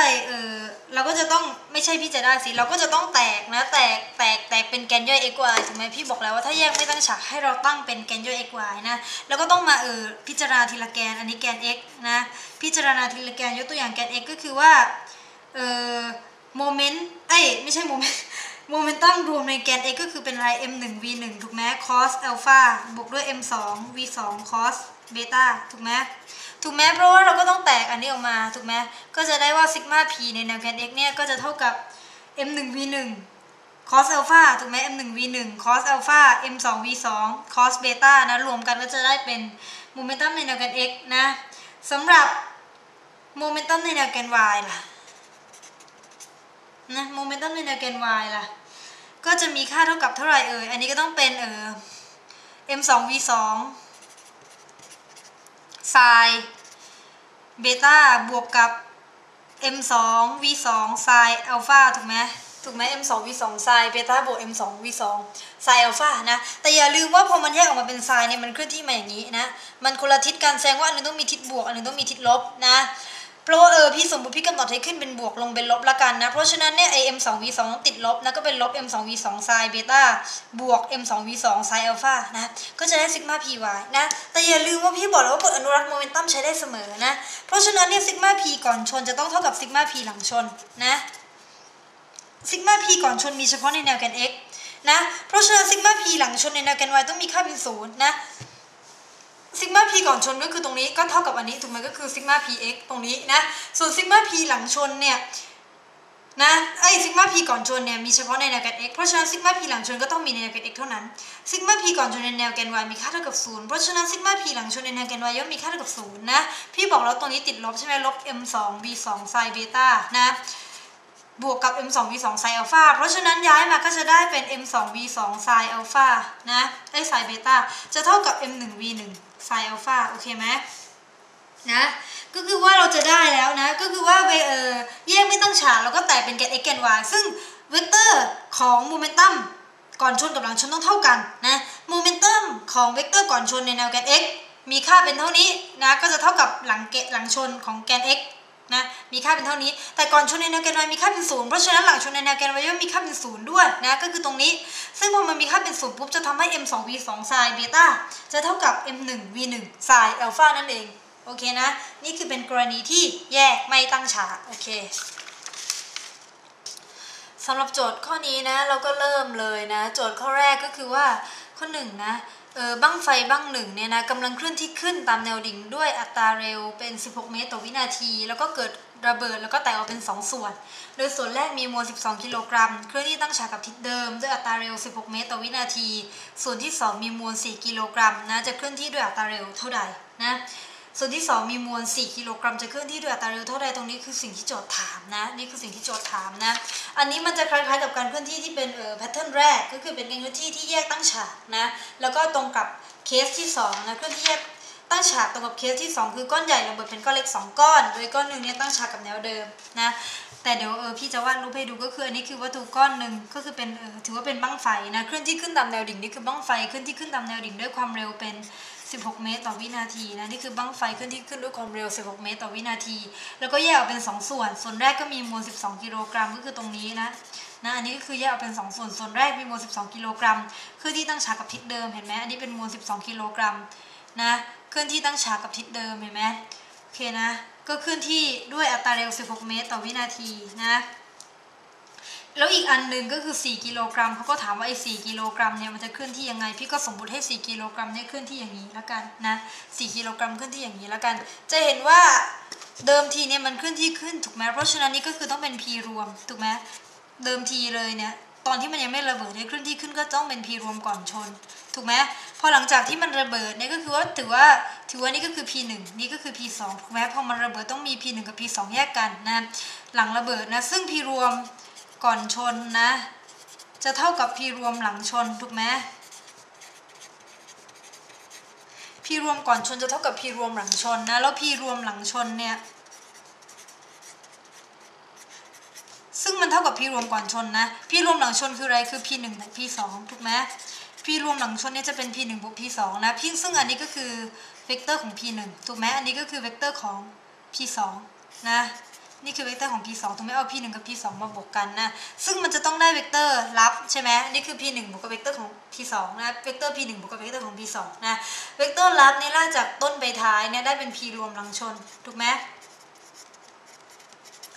เราก็จะต้องไม่ใช่พี่จะได้สิเราก็จะต้องแตกนะแตกเป็นแกนย่อย xy ถูกไหมพี่บอกแล้วว่าถ้าแยกไม่ตั้งฉากให้เราตั้งเป็นแกนย่อย xy นะแล้วก็ต้องมาพิจารณาทีละแกนอันนี้แกน x นะพิจารณาทีละแกนยกตัวอย่างแกน x ก็คือว่าโมเมนต์ไม่ใช่โมเมนตัมรวมในแกน x ก็คือเป็นไร m 1 v 1ถูกไหม cos อัลฟาบวกด้วย m 2 v 2 cos เบต้าถูกไหมเพราะว่าเราก็ต้องแตกอันนี้ออกมาถูกไหมก็จะได้ว่าซิกมา p ในแนวแกน x เนี่ยก็จะเท่ากับ m1v1 cos อัลฟาถูกไหม m1v1 cos อัลฟา m2v2 cos เบต้านะรวมกันก็จะได้เป็นโมเมนตัมในแนวแกน x นะสำหรับโมเมนตัมในแนวแกน y ล่ะนะโมเมนตัมในแนวแกน y ล่ะก็จะมีค่าเท่ากับเท่าไหร่เอ่ยอันนี้ก็ต้องเป็นm2v2 ไซน์เบต้าบวกกับ m2v2 ไซน์อัลฟาถูกไหมm2v2 ไซน์เบต้าบวก m2v2 ไซน์อัลฟานะแต่อย่าลืมว่าพอมันแยกออกมาเป็นไซน์เนี่ยมันเคลื่อนที่มาอย่างนี้นะมันคนละทิศกันแสดงว่าอันนึงต้องมีทิศบวกอันนึงต้องมีทิศลบนะเพราะว่าพี่สมมติพี่กำหนดให้ขึ้นเป็นบวกลงเป็นลบละกันนะเพราะฉะนั้นเนี่ยไอ m2v2 ต้องติดลบนะก็เป็นลบ m2v2 ไซน์เบต้าบวก m2v2 ไซน์อัลฟานะก็จะได้ซิกมา py นะแต่อย่าลืมว่าพี่บอกแล้วว่ากฎอนุรักษ์โมเมนตัมใช้ได้เสมอนะเพราะฉะนั้นเนี่ยซิกมา p ก่อนชนจะต้องเท่ากับซิกมา p หลังชนนะซิกมา p ก่อนชนมีเฉพาะในแนวแกน x นะเพราะฉะนั้นซิกมา p หลังชนในแนวแกน y ต้องมีค่าเป็นศูนย์นะซิกมา p ก่อนชนก็คือตรงนี้ก็เท่ากับอันนี้ถูกไหมก็คือซิกมา px ตรงนี้นะส่วนซิกมา p หลังชนเนี่ยนะไอซิกมา p ก่อนชนเนี่ยมีเฉพาะในแนวแกน x เพราะฉะนั้นซิกมา p หลังชนก็ต้องมีในแนวแกน x เท่านั้นซิกมา p ก่อนชนในแนวแกน y มีค่าเท่ากับศูนย์เพราะฉะนั้นซิกมา p หลังชนในแนวแกน y ย่อมมีค่าเท่ากับศูนย์นะพี่บอกแล้วตรงนี้ติดลบใช่ไหมลบ m2v2 ไซน์เบต้านะบวกกับ m2v2 ไซน์อัลฟาเพราะฉะนั้นย้ายมาก็จะได้เป็น m2v2 ไซน์อัลฟานะไอไซน์เบต้าจะเท่ากับ m1v1 ไซน์อัลฟาโอเคไหมนะก็คือว่าเราจะได้แล้วนะก็คือว่าแยกไม่ตั้งฉากแล้วก็แตกเป็นแกน x แกน y ซึ่งเวกเตอร์ของโมเมนตัมก่อนชนกับหลังชนต้องเท่ากันนะโมเมนตัมของเวกเตอร์ก่อนชนในแนวแกน x มีค่าเป็นเท่านี้นะก็จะเท่ากับหลังชนของแกน xนะมีค่าเป็นเท่านี้แต่ก่อนชนในแนวแกน y มีค่าเป็นศูนย์เพราะฉะนั้นหลังชนในแนวแกน y ย่อมมีค่าเป็นศูนย์ด้วยนะก็คือตรงนี้ซึ่งพอมันมีค่าเป็นศูนย์ปุ๊บจะทำให้ m2v2 ไซน์เบต้าจะเท่ากับ m1v1 ไซน์อัลฟานั่นเองโอเคนะนี่คือเป็นกรณีที่แยกไม่ตั้งฉากโอเคสำหรับโจทย์ข้อนี้นะเราก็เริ่มเลยนะโจทย์ข้อแรกก็คือว่าข้อหนึ่งนะบั้งไฟบั้งหนึ่งเนี่ยนะกำลังเคลื่อนที่ขึ้นตามแนวดิ่งด้วยอัตราเร็วเป็น16 เมตรต่อวินาทีแล้วก็เกิดระเบิดแล้วก็แตกออกเป็น2ส่วนโดยส่วนแรกมีมวล12 กิโลกรัมเคลื่อนที่ตั้งฉากกับทิศเดิมด้วยอัตราเร็ว16 เมตรต่อวินาทีส่วนที่2มีมวล4 กิโลกรัมนะจะเคลื่อนที่ด้วยอัตราเร็วเท่าใดนะส่วนที่2มีมวล4 กิโลกรัมจะเคลื่อนที่ด้วยอัตราเร็วเท่าใดตรงนี้คือสิ่งที่โจทย์ถามนะนี่คือสิ่งที่โจทย์ถามนะอันนี้มันจะคล้ายๆกับการเคลื่อนที่ที่เป็นแพทเทิร์นแรกก็คือเป็นการเคลื่อนที่ที่แยกตั้งฉากนะแล้วก็ตรงกับเคสที่2นะเคลื่อนที่แยกตั้งฉากตรงกับเคสที่2คือก้อนใหญ่ลงไปเป็นก้อนเล็ก2ก้อนโดยก้อนนึงเนี่ยตั้งฉากกับแนวเดิมนะแต่เดี๋ยวพี่จะวาดรูปให้ดูก็คืออันนี้คือวัตถุก้อนหนึ่งก็คือเป็นถือว่าเป็นบั้งไฟนะเคลื่อนที่ขึ้นตามแนวดิ่งนี่คือบั้งไฟเคลื่อนที่ขึ้นตามแนวดิ่งด้วยความเร็วเป็น16 เมตรต่อวินาทีนะนี่คือบั้งไฟเคลื่อนที่ขึ้นด้วยความเร็ว16 เมตรต่อวินาทีแล้วก็แยกออกเป็น2ส่วนส่วนแรกก็มีมวล12 กิโลกรัมก็คือตรงนี้นะอันนี้ก็คือแยกออกเป็น2ส่วนส่วนแรกมีมวล12 กิโลกรัมเคลื่อนที่ตั้งฉากกับทิศเดิมเห็นไหมอันนี้เป็นมวล12 กิโลกรัมนะเคลื่อนที่ตั้งฉากกับทิศเดิมเห็นไหมโอเคนะก็เคลื่อนที่ด้วยอัตราเร็ว16 เมตรต่อวินาทีนะแล้วอีกอันหนึ่งก็คือ4 กิโลกรัมเขาก็ถามว่าไอ้4 กิโลกรัมเนี่ยมันจะเคลื่อนที่ยังไงพี่ก็สมมติให้4 กิโลกรัมเนี่ยเคลื่อนที่อย่างนี้ละกันนะ4 กิโลกรัมเคลื่อนที่อย่างนี้ละกันจะเห็นว่าเดิมทีเนี่ยมันเคลื่อนที่ขึ้นถูกไหมเพราะฉะนั้นนี่ก็คือต้องเป็น p รวมถูกไหมเดิมทีเลยเนี่ยตอนที่มันยังไม่ระเบิดเนี่ยเคลื่อนที่ขึ้นก็ต้องเป็น p รวมก่อนชนถูกไหมพอหลังจากที่มันระเบิดเนี่ยก็คือว่าถือว่านี่ก็คือ p 1นี่ก็คือ p 2ถูกไหมพอมันระเบิดต้องมี p 1กับ p 2แยกกันนะหลังระเบิดนะซึ่ง p รวมก่อนชนนะจะเท่ากับ p รวมหลังชนถูกไหม p รวมก่อนชนจะเท่ากับ p รวมหลังชนนะแล้ว p รวมหลังชนเนี่ยซึ่งมันเท่ากับ p รวมก่อนชนนะ p รวมหลังชนคืออะไรคือ p 1บวก p 2ถูกไหม p รวมหลังชนเนี่ยจะเป็น p 1บวก p 2นะซึ่งอันนี้ก็คือเวกเตอร์ของ p 1ถูกไหมอันนี้ก็คือเวกเตอร์ของ p 2นะนี่คือเวกเตอร์ของ p 2ถูกไหมเอา p 1กับ p 2มาบวกกันนะซึ่งมันจะต้องได้เวกเตอร์ลับใช่ไหมนี่คือ p 1บวกกับเวกเตอร์ของ p 2นะเวกเตอร์ p 1บวกกับเวกเตอร์ของ p 2นะเวกเตอร์ลับเนี่ยลากจากต้นไปท้ายเนี่ยได้เป็น p รวมหลังชนถูกไหม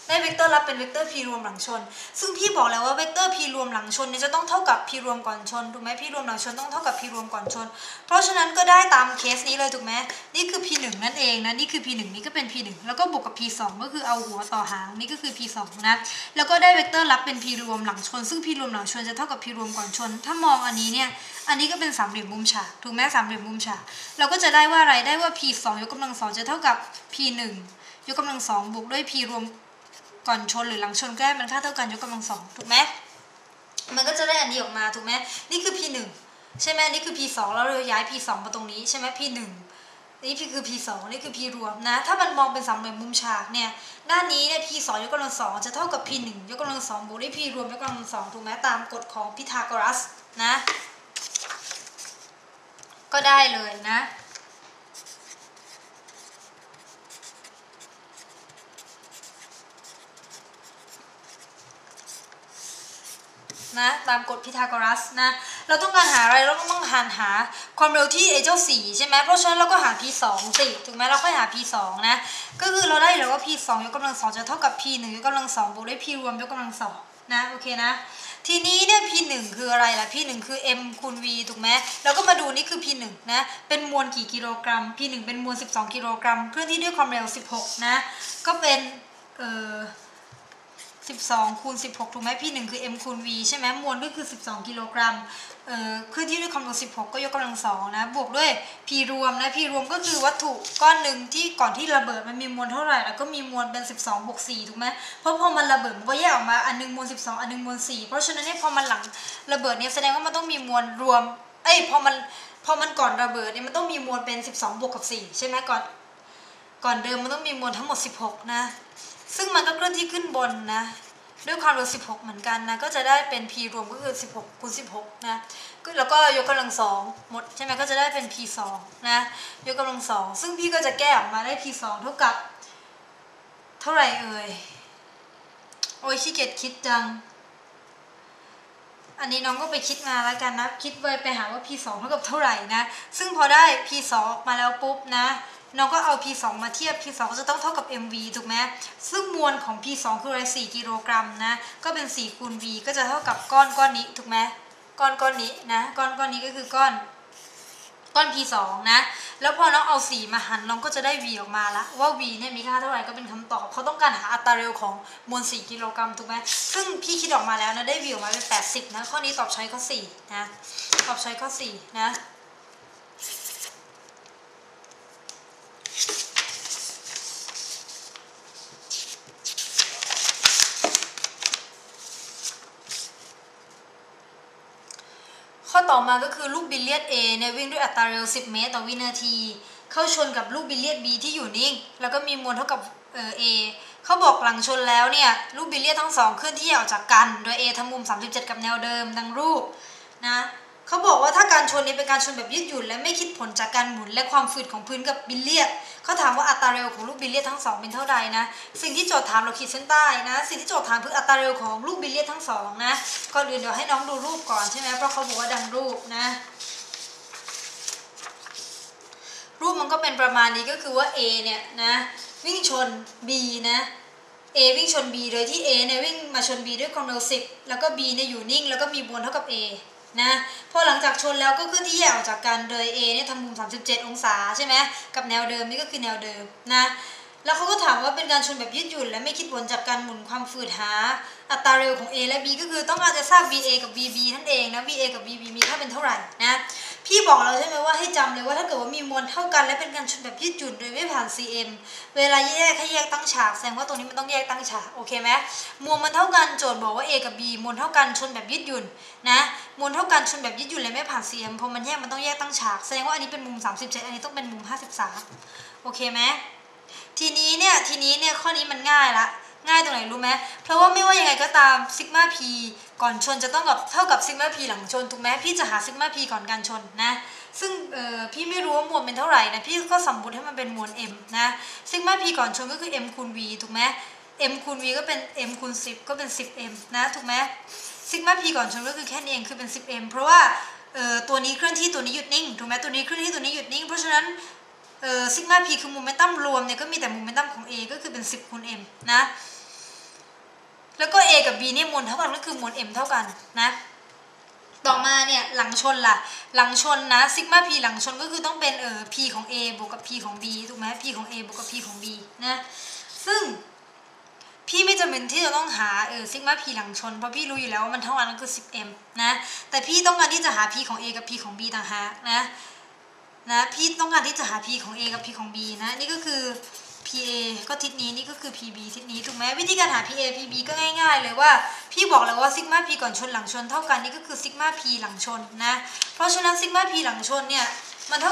ได้เวกเตอร์รับเป็นเวกเตอร์ p รวมหลังชนซึ่งพี่บอกแล้วว่าเวกเตอร์ p รวมหลังชนเนี่ยจะต้องเท่ากับ p รวมก่อนชนถูกไหม p รวมหลังชนต้องเท่ากับ p รวมก่อนชนเพราะฉะนั้นก็ได้ตามเคสนี้เลยถูกไหมนี่คือ p 1นั่นเองนะนี่คือ p 1นี่ก็เป็น p 1แล้วก็บวกกับ p 2ก็คือเอาหัวต่อหางนี่ก็คือ p 2นะแล้วก็ได้เวกเตอร์รับเป็น p รวมหลังชนซึ่ง p รวมหลังชนจะเท่ากับ p รวมก่อนชนถ้ามองอันนี้เนี่ยอันนี้ก็เป็นสามเหลี่ยมมุมฉากถูกไหมสามเหลี่ยมมุมฉากเราก็จะได้ว่าอะไรได้ว่า p 2ยกกำลังสองจะเท่ากับ p 1ยกกำลังสองบวกด้วย p รวมก่อนชนหรือหลังชนก็ได้มันค่าเท่ากันยกกำลังสองถูกไหมมันก็จะได้อันนี้ออกมาถูกไหมนี่คือ p 1ใช่ไหมนี่คือ p 2แล้วเราย้าย p 2มาตรงนี้ใช่ไหม p 1นี่คือ p 2นี่คือ p รวมนะถ้ามันมองเป็นสามเหลี่ยมมุมฉากเนี่ยด้านนี้เนี่ย p 2ยกกำลังสองจะเท่ากับ p 1ยกกำลังสองบวกด้วย p รวมยกกำลังสองถูกไหมตามกฎของพีทาโกรัสนะก็ได้เลยนะนะตามกฎพีทาโกรัสนะเราต้องการหาอะไรเราต้องหาความเร็วที่ไอ้เจ้า4ใช่ไหมเพราะฉะนั้นเราก็หา p 2สิถูกไหมเราค่อยหา p 2นะก็คือเราได้แล้วว่า p 2ยกกำลังสองจะเท่ากับ p 1ยกกำลังสองบวกด้วย p รวมยกกำลังสองนะโอเคนะทีนี้เนี่ย p 1คืออะไรล่ะ p 1คือ m คูณ v ถูกไหมแล้วก็มาดูนี่คือ p 1นะเป็นมวลกี่กิโลกรัม p 1เป็นมวล12กิโลกรัมเคลื่อนที่ด้วยความเร็ว16นะก็เป็น12คูณ16ถูกไหม p 1คือ m คูณ v ใช่ไหมมวลก็คือ12กิโลกรัมเคลื่อนที่ด้วยความเร็ว16ก็ยกกำลังสองนะบวกด้วย p รวมนะ p รวมก็คือวัตถุก้อนหนึ่งที่ก่อนที่ระเบิดมันมีมวลเท่าไหร่แล้วก็มีมวลเป็น12บวก4ถูกไหมเพราะพอมันระเบิดมันก็แยกออกมาอันนึงมวล12อันนึงมวล4เพราะฉะนั้นเนี่ยพอมันหลังระเบิดเนี่ยแสดงว่ามันต้องมีมวลรวมพอมันก่อนระเบิดเนี่ยมันต้องมีมวลเป็น12บวกกับ4ใช่ไหมก่อนเดิมมันต้องมีมวลทั้งหมด16นะซึ่งมันก็เคลื่อนที่ขึ้นบนนะด้วยความเร็ว16เหมือนกันนะก็จะได้เป็น p รวมก็คือ16คูณ16นะแล้วก็ยกกำลังสองหมดใช่ไหมก็จะได้เป็น p 2นะยกกำลังสองซึ่งพี่ก็จะแก้ออกมาได้ p 2เท่ากับเท่าไหร่เอ่ยโอ้ยขี้เกียจคิดจังอันนี้น้องก็ไปคิดมาแล้วกันนะคิดไว้ไปหาว่า p 2เท่ากับเท่าไหร่นะซึ่งพอได้ p 2ออกมาแล้วปุ๊บนะน้องก็เอา p 2มาเทียบ p 2ก็จะต้องเท่ากับ mv ถูกไหมซึ่งมวลของ p 2คืออะไร4กิโลกรัมนะก็เป็น4คูณ v ก็จะเท่ากับก้อนนี้ถูกไหมก้อนนี้นะก้อนนี้ก็คือก้อน p 2นะแล้วพอน้องเอา4มาหันน้องก็จะได้ v ออกมาละว่า v เนี่ยมีค่าเท่าไหร่ก็เป็นคำตอบเขาต้องการหาอัตราเร็วของมวล4กิโลกรัมถูกไหมซึ่งพี่คิดออกมาแล้วนะได้ v ออกมาเป็น80นะข้อนี้ตอบช้อยข้อ4นะตอบช้อยข้อ4นะข้อต่อมาก็คือลูกบิลเลียด A เนี่ยวิ่งด้วยอัตราเร็ว10เมตรต่อวินาทีเข้าชนกับลูกบิลเลียด B ที่อยู่นิ่งแล้วก็มีมวลเท่ากับA เขาบอกหลังชนแล้วเนี่ยลูกบิลเลียดทั้งสองเคลื่อนที่ออกจากกันโดย A ทำมุม37กับแนวเดิมดังรูปนะเขาบอกว่าถ้าการชนนี้เป็นการชนแบบยืดหยุ่นและไม่คิดผลจากการหมุนและความฝืดของพื้นกับบิลเลียดเขาถามว่าอัตราเร็วของลูกบิลเลียดทั้งสองเป็นเท่าไหร่นะสิ่งที่โจทย์ถามเราขีดเส้นใต้นะสิ่งที่โจทย์ถามคืออัตราเร็วของลูกบิลเลียดทั้งสองนะก่อนอื่นเดี๋ยวให้น้องดูรูปก่อนใช่ไหมเพราะเขาบอกว่าดังรูปนะรูปมันก็เป็นประมาณนี้ก็คือว่า A เนี่ยนะวิ่งชน B นะ A วิ่งชน B โดยที่ A เนี่ยวิ่งมาชน B ด้วยความเร็ว10แล้วก็ B เนี่ยอยู่นิ่งแล้วก็มีมวลเท่ากับ Aนะพอหลังจากชนแล้วก็เคลื่อนที่แยกออกจากกันโดย A เนี่ยทำมุม37องศาใช่ไหมกับแนวเดิมนี่ก็คือแนวเดิมนะแล้วเขาก็ถามว่าเป็นการชนแบบยืดหยุ่นและไม่คิดผลจากการหมุนความฝืดหาอัตราเร็วของ A และ B ก็คือต้องการจะทราบ VA กับ VB นั่นเองนะ VA กับ VB มีค่าเป็นเท่าไหร่นะพี่บอกเราใช่ไหมว่าให้จำเลยว่าถ้าเกิดว่ามีมวลเท่ากันและเป็นการชนแบบยืดหยุ่นโดยไม่ผ่าน CM เวลาแยกให้แยกตั้งฉากแสดงว่าตรงนี้มันต้องแยกตั้งฉากโอเคไหมมวลมันเท่ากันโจทย์บอกว่า A กับ B มวลเท่ากันชนแบบยืดหยุ่นนะมวลเท่ากันชนแบบยืดหยุ่นและไม่ผ่าน CM พอมันแยกมันต้องแยกตั้งฉากแสดงว่าอันนี้เป็นมุม37อันนี้ต้องเป็นมุม53โอเคไหมทีนี้เนี่ยข้อนี้มันง่ายละง่ายตรงไหนรู้ไหมเพราะว่าไม่ว่ายังไงก็ตามซิกมา p ก่อนชนจะต้องกับเท่ากับซิกมา p หลังชนถูกไหมพี่จะหาซิกมา p ก่อนการชนนะซึ่งพี่ไม่รู้ว่ามวลเป็นเท่าไหร่นะพี่ก็สมมติให้มันเป็นมวล m นะซิกมา p ก่อนชนก็คือ m คูณ v ถูกไหม m คูณ v ก็เป็น m คูณ10ก็เป็น 10m นะถูกไหมซิกมา p ก่อนชนก็คือแค่นี้เองคือเป็น 10m เพราะว่าตัวนี้เคลื่อนที่ตัวนี้หยุดนิ่งถูกไหมตัวนี้เคลื่อนที่ตัวนี้หยุดนิ่งเพราะฉะนั้นซิกมา p คือโมเมนตัมรวมเนี่ยก็มีแต่โมเมนตัมของ A ก็คือเป็น10คูณ m นะ แล้วก็ a กับ b เนี่ยมวลเท่ากันก็คือมวล m เท่ากันนะต่อมาเนี่ยหลังชนล่ะหลังชนนะซิกมา p หลังชนก็คือต้องเป็นp ของ a บวกกับ p ของ b ถูกไหม p ของ a บวกกับ p ของ b นะซึ่งพี่ไม่จำเป็นที่จะต้องหาซิกมา p หลังชนเพราะพี่รู้อยู่แล้วว่ามันเท่ากันก็คือ 10m นะแต่พี่ต้องการที่จะหา p ของ a กับ p ของ b ต่างหากนะพี่ต้องการที่จะหา p ของ a กับ p ของ b นะนี่ก็คือ pa ก็ทิศนี้นี่ก็คือ pb ทิศนี้ถูกไหมวิธีการหา pa pb ก็ง่ายๆเลยว่าพี่บอกแล้วว่าซิกมา p ก่อนชนหลังชนเท่ากันนี่ก็คือซิกมา p หลังชนนะเพราะฉะนั้นซิกมา p หลังชนเนี่ยมันเ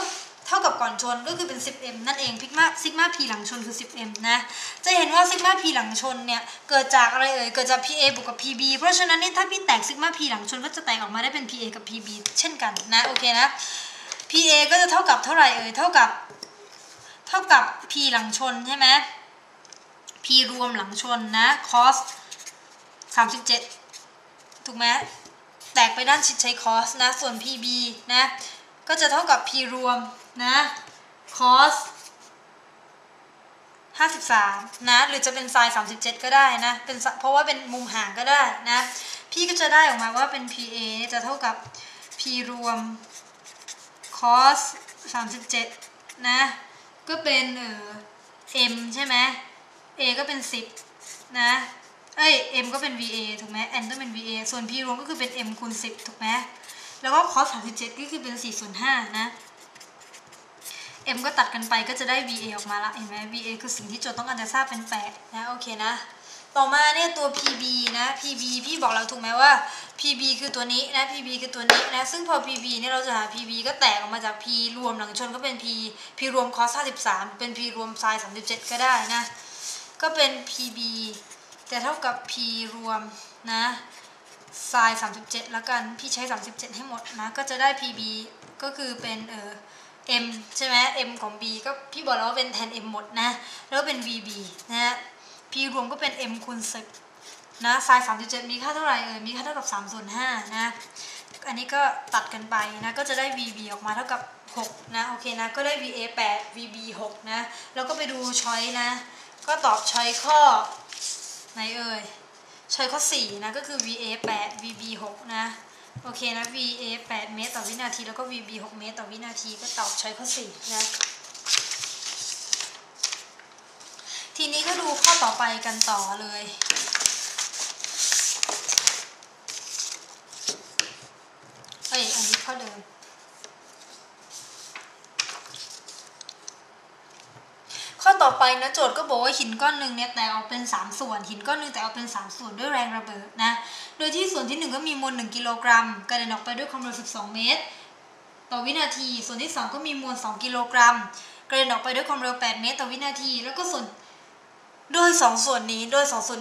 ท่ากับก่อนชนก็คือเป็น 10m นั่นเองซิกมา p หลังชนคือ 10m นะจะเห็นว่าซิกมา p หลังชนเนี่ยเกิดจากอะไรเกิดจาก pa บวกกับ pb เพราะฉะนั้นนี่ถ้าพี่แตกซิกมา p หลังชนก็จะแตกออกมาได้เป็น pa กับ pb เช่นกันนะโอเคนะ pa ก็จะเท่ากับเท่าไหร่เท่ากับ p หลังชนใช่ไหม p รวมหลังชนนะ cos 37ถูกไหมแตกไปด้านชิดใช้ cos นะส่วน pb นะก็จะเท่ากับ p รวมนะ cos 53นะหรือจะเป็น sin 37ก็ได้นะเป็นเพราะว่าเป็นมุมห่างก็ได้นะพี่ก็จะได้ออกมาว่าเป็น pa จะเท่ากับ p รวม cos 37นะก็เป็นm ใช่ไหม a ก็เป็น10นะm ก็เป็น va ถูกไหม n ต้องเป็น va ส่วน p รวมก็คือเป็น m คูณ10ถูกไหมแล้วก็ cos 37ก็คือเป็น4/5นะ m ก็ตัดกันไปก็จะได้ va ออกมาละเห็นไหม va คือสิ่งที่โจทย์ต้องการจะทราบเป็น8นะโอเคนะต่อมาเนี่ยตัว pb นะ pb พี่บอกเราถูกไหมว่า pb คือตัวนี้นะ pb คือตัวนี้นะซึ่งพอ pb เนี่ยเราจะหา pb ก็แตกออกมาจาก p รวมหลังชนก็เป็น p รวม cos 53เป็น p รวม sin 37ก็ได้นะก็เป็น pb จะเท่ากับ p รวมนะsin 37แล้วกันพี่ใช้37ให้หมดนะก็จะได้ pb ก็คือเป็นm ใช่ไหม m ของ b ก็พี่บอกแล้วว่าเป็นแทน m หมดนะแล้วก็เป็น vb นะ p รวมก็เป็น m คูณ10นะ sin 37มีค่าเท่าไหร่มีค่าเท่ากับ 3/5 นะอันนี้ก็ตัดกันไปนะก็จะได้ vb ออกมาเท่ากับ6นะโอเคนะก็ได้ va 8 vb 6นะแล้วก็ไปดูช้อยนะก็ตอบช้อยข้อไหนใช้ข้อ4นะก็คือ va 8 vb 6นะโอเคนะ va 8 เมตรต่อวินาทีแล้วก็ vb 6 เมตรต่อวินาทีก็ตอบใช้ข้อ4นะทีนี้ก็ดูข้อต่อไปกันต่อเลยอันนี้ข้อเดิมข้อต่อไปนะโจทย์ก็บอกว่าหินก้อนหนึ่งเนี่ยแตกออกเป็น3ส่วนหินก้อนหนึ่งแตกออกเป็น3ส่วนด้วยแรงระเบิดนะโดยที่ส่วนที่1ก็มีมวล1กิโลกรัมกระเด็นออกไปด้วยความเร็ว12เมตรต่อวินาทีส่วนที่2ก็มีมวล2กิโลกรัมกระเด็นออกไปด้วยความเร็ว8เมตรต่อวินาทีแล้วก็ส่วนโดย2ส่วน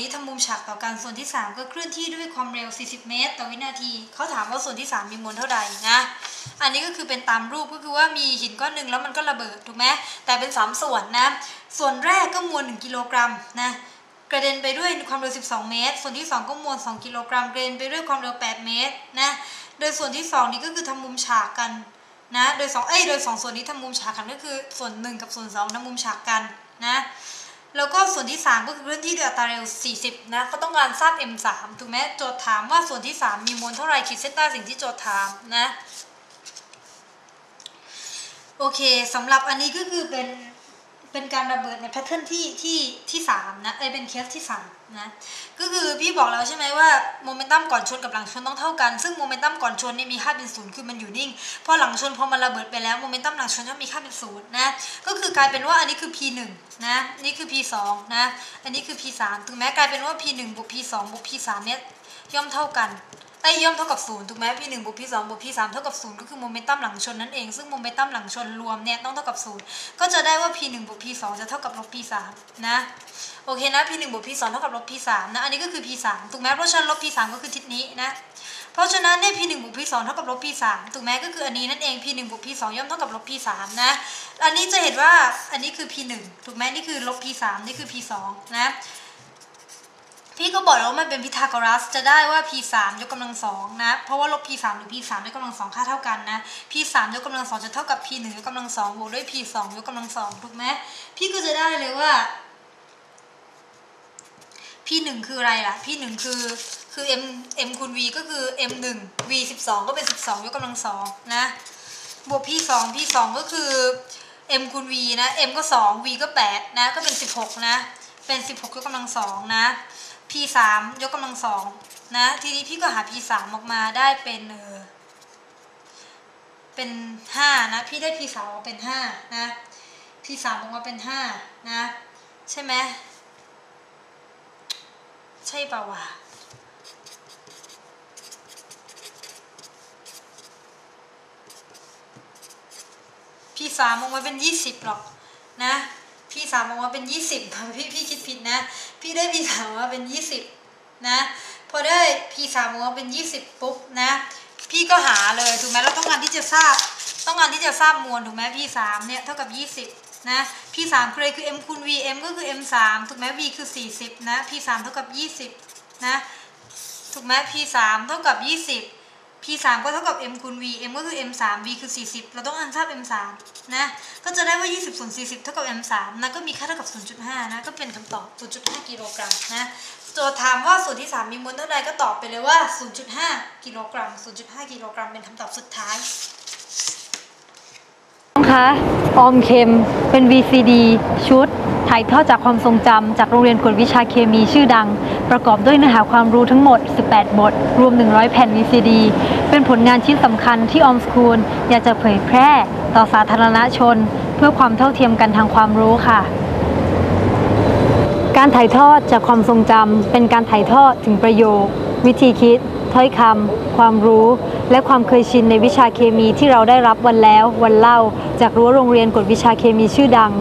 นี้ทำมุมฉากต่อกันส่วนที่3ก็เคลื่อนที่ด้วยความเร็ว40เมตรต่อวินาทีเขาถามว่าส่วนที่3มีมวลเท่าใดนะอันนี้ก็คือเป็นตามรูปก็คือว่ามีหินก้อนหนึ่งแล้วมันก็ระเบิดถูกไหมแต่เป็น3ส่วนนะส่วนแรกก็มวล1กิโลกรัมนะกระเด็นไปด้วยความเร็ว12เมตรส่วนที่2ก็มวล2กิโลกรัมกระเด็นไปด้วยความเร็ว8เมตรนะโดยส่วนที่2นี้ก็คือทำมุมฉากกันนะโดย2ส่วนนี้ทำมุมฉากกันก็คือส่วน1กับส่วน2ทำมุมฉากกันนะแล้วก็ส่วนที่3ก็คือเคลื่อนที่ด้วยอัตราเร็ว40นะก็ต้องการทราบ m3 ถูกไหมโจทย์ถามว่าส่วนที่3มีมวลเท่าไหร่ขีดเส้นใต้สิ่งที่โจทย์ถามนะโอเคสำหรับอันนี้ก็คือเป็นการระเบิดในแพทเทิร์นที่3นะเป็นเคสที่3นะก็คือพี่บอกแล้วใช่ไหมว่าโมเมนตัมก่อนชนกับหลังชนต้องเท่ากันซึ่งโมเมนตัมก่อนชนนี่มีค่าเป็น0คือมันอยู่นิ่งพอหลังชนพอมันระเบิดไปแล้วโมเมนตัมหลังชนก็มีค่าเป็น0นะก็คือกลายเป็นว่าอันนี้คือ p1 นะนี่คือ p2 นะอันนี้คือ p3 ถึงแม้กลายเป็นว่า p1 บวก p2 บวก p3 เนี่ยย่อมเท่ากันย่อมเท่ากับ0ถูกไหม p1 บวก p2 บวก p3 เท่ากับ0ก็คือโมเมนตัมหลังชนนั่นเองซึ่งโมเมนตัมหลังชนรวมเนี่ยต้องเท่ากับ0ก็จะได้ว่า p1 บวก p2 จะเท่ากับลบ p3 นะโอเคนะ p1 บวก p2 เท่ากับลบ p3 นะอันนี้ก็คือ p3 ถูกไหมเพราะฉะนั้นลบ p3 ก็คือทิศนี้นะเพราะฉะนั้นเนี่ย p1 บวก p2 เท่ากับลบ p3 ถูกไหมก็คืออันนี้นั่นเอง p1 บวก p2 ย่อมเท่ากับลบ p3 นะอันนี้จะเห็นว่าอันนี้คือ p1 ถูกไหมนี่คือลบ p3 นี่คือ p2 นะพี่ก็บอกแล้วว่ามันเป็นพีทาโกรัสจะได้ว่า p3 ยกกำลัง2นะเพราะว่าลบ p3 หรือ p3 ยกกำลัง2ค่าเท่ากันนะ p3 ยกกำลัง2จะเท่ากับ p1 ยกกำลัง2บวกด้วย p2 ยกกำลัง2ถูกไหมพี่ก็จะได้เลยว่า p P1 คืออะไรล่ะ P1 คือ m คูณ v ก็คือ m1 v 12ก็เป็น12ยกกำลัง2นะบวก P2 P2 ก็คือ m คูณ v นะ m ก็2 v ก็8นะก็เป็น16นะเป็น16ยกกำลัง2นะ P3 ยกกำลัง2นะทีนี้พี่ก็หา P3 ออกมาได้เป็น5นะพี่ได้ P3 ออกมาเป็น5นะ P3 ออกมาเป็น5นะใช่ไหมใช่ป่าววะP3 ออกมาเป็น20หรอกนะP3 ออกมาเป็น20พี่คิดผิดนะพี่ได้P3 ออกมาเป็น20นะพอได้P3 ออกมาเป็น20ปุ๊บนะพี่ก็หาเลยถูกไหมเราต้องการที่จะทราบมวลถูกไหม P3 เนี่ยเท่ากับ20นะ P3 คืออะไรคือ m คูณ v m ก็คือ m3 ถูกไหม v คือ40นะ P3 เท่ากับ20นะถูกไหม P3 เท่ากับ20 P3 ก็เท่ากับ m คูณ v m ก็คือ m3 v คือ40เราต้องการทราบ m3 นะก็จะได้ว่า20ส่วน40เท่ากับ m3 นะก็มีค่าเท่ากับ 0.5 นะก็เป็นคำตอบ 0.5 กิโลกรัมนะโจทย์ถามว่าส่วนที่3มีมวลเท่าใดก็ตอบไปเลยว่า 0.5 กิโลกรัม 0.5 กิโลกรัมเป็นคำตอบสุดท้ายนะคะออมเคมเป็น VCD ชุดถ่ายทอดจากความทรงจำจากโรงเรียนกวดวิชาเคมีชื่อดังประกอบด้วยเนื้อหาความรู้ทั้งหมด18บทรวม100แผ่น VCD เป็นผลงานชิ้นสำคัญที่ ormschool อยากจะเผยแพร่ต่อสาธารณชนเพื่อความเท่าเทียมกันทางความรู้ค่ะการถ่ายทอดจากความทรงจำเป็นการถ่ายทอดถึงประโยควิธีคิดถ้อยคำความรู้และความเคยชินในวิชาเคมีที่เราได้รับวันแล้ววันเล่าจากรั้วโรงเรียนกวดวิชาเคมีชื่อดัง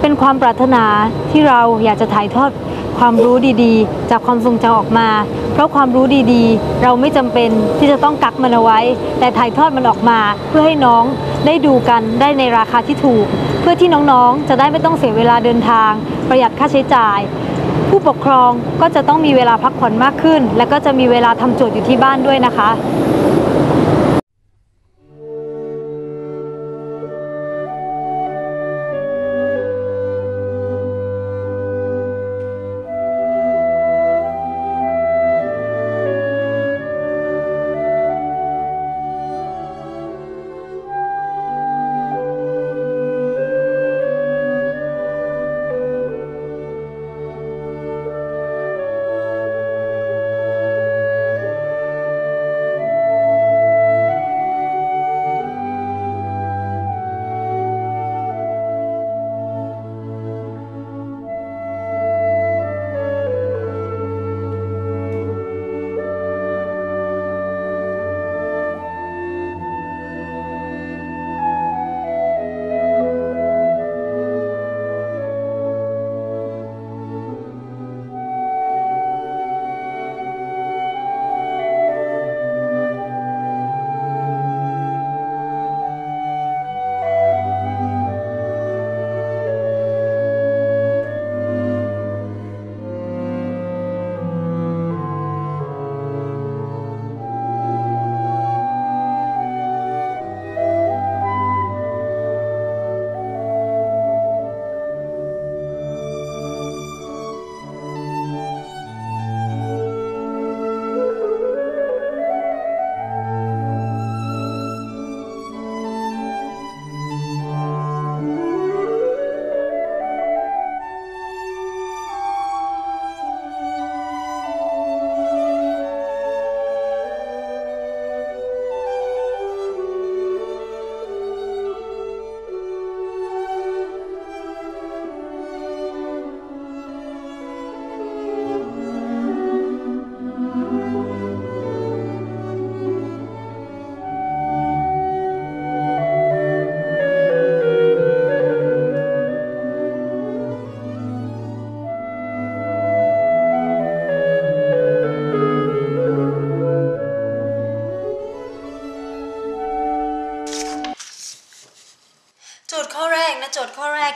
เป็นความปรารถนาที่เราอยากจะถ่ายทอดความรู้ดีๆจากความทรงจำออกมาเพราะความรู้ดีๆเราไม่จำเป็นที่จะต้องกักมันเอาไว้แต่ถ่ายทอดมันออกมาเพื่อให้น้องได้ดูกันได้ในราคาที่ถูกเพื่อที่น้องๆจะได้ไม่ต้องเสียเวลาเดินทางประหยัดค่าใช้จ่ายผู้ปกครองก็จะต้องมีเวลาพักผ่อนมากขึ้นและก็จะมีเวลาทำโจทย์อยู่ที่บ้านด้วยนะคะ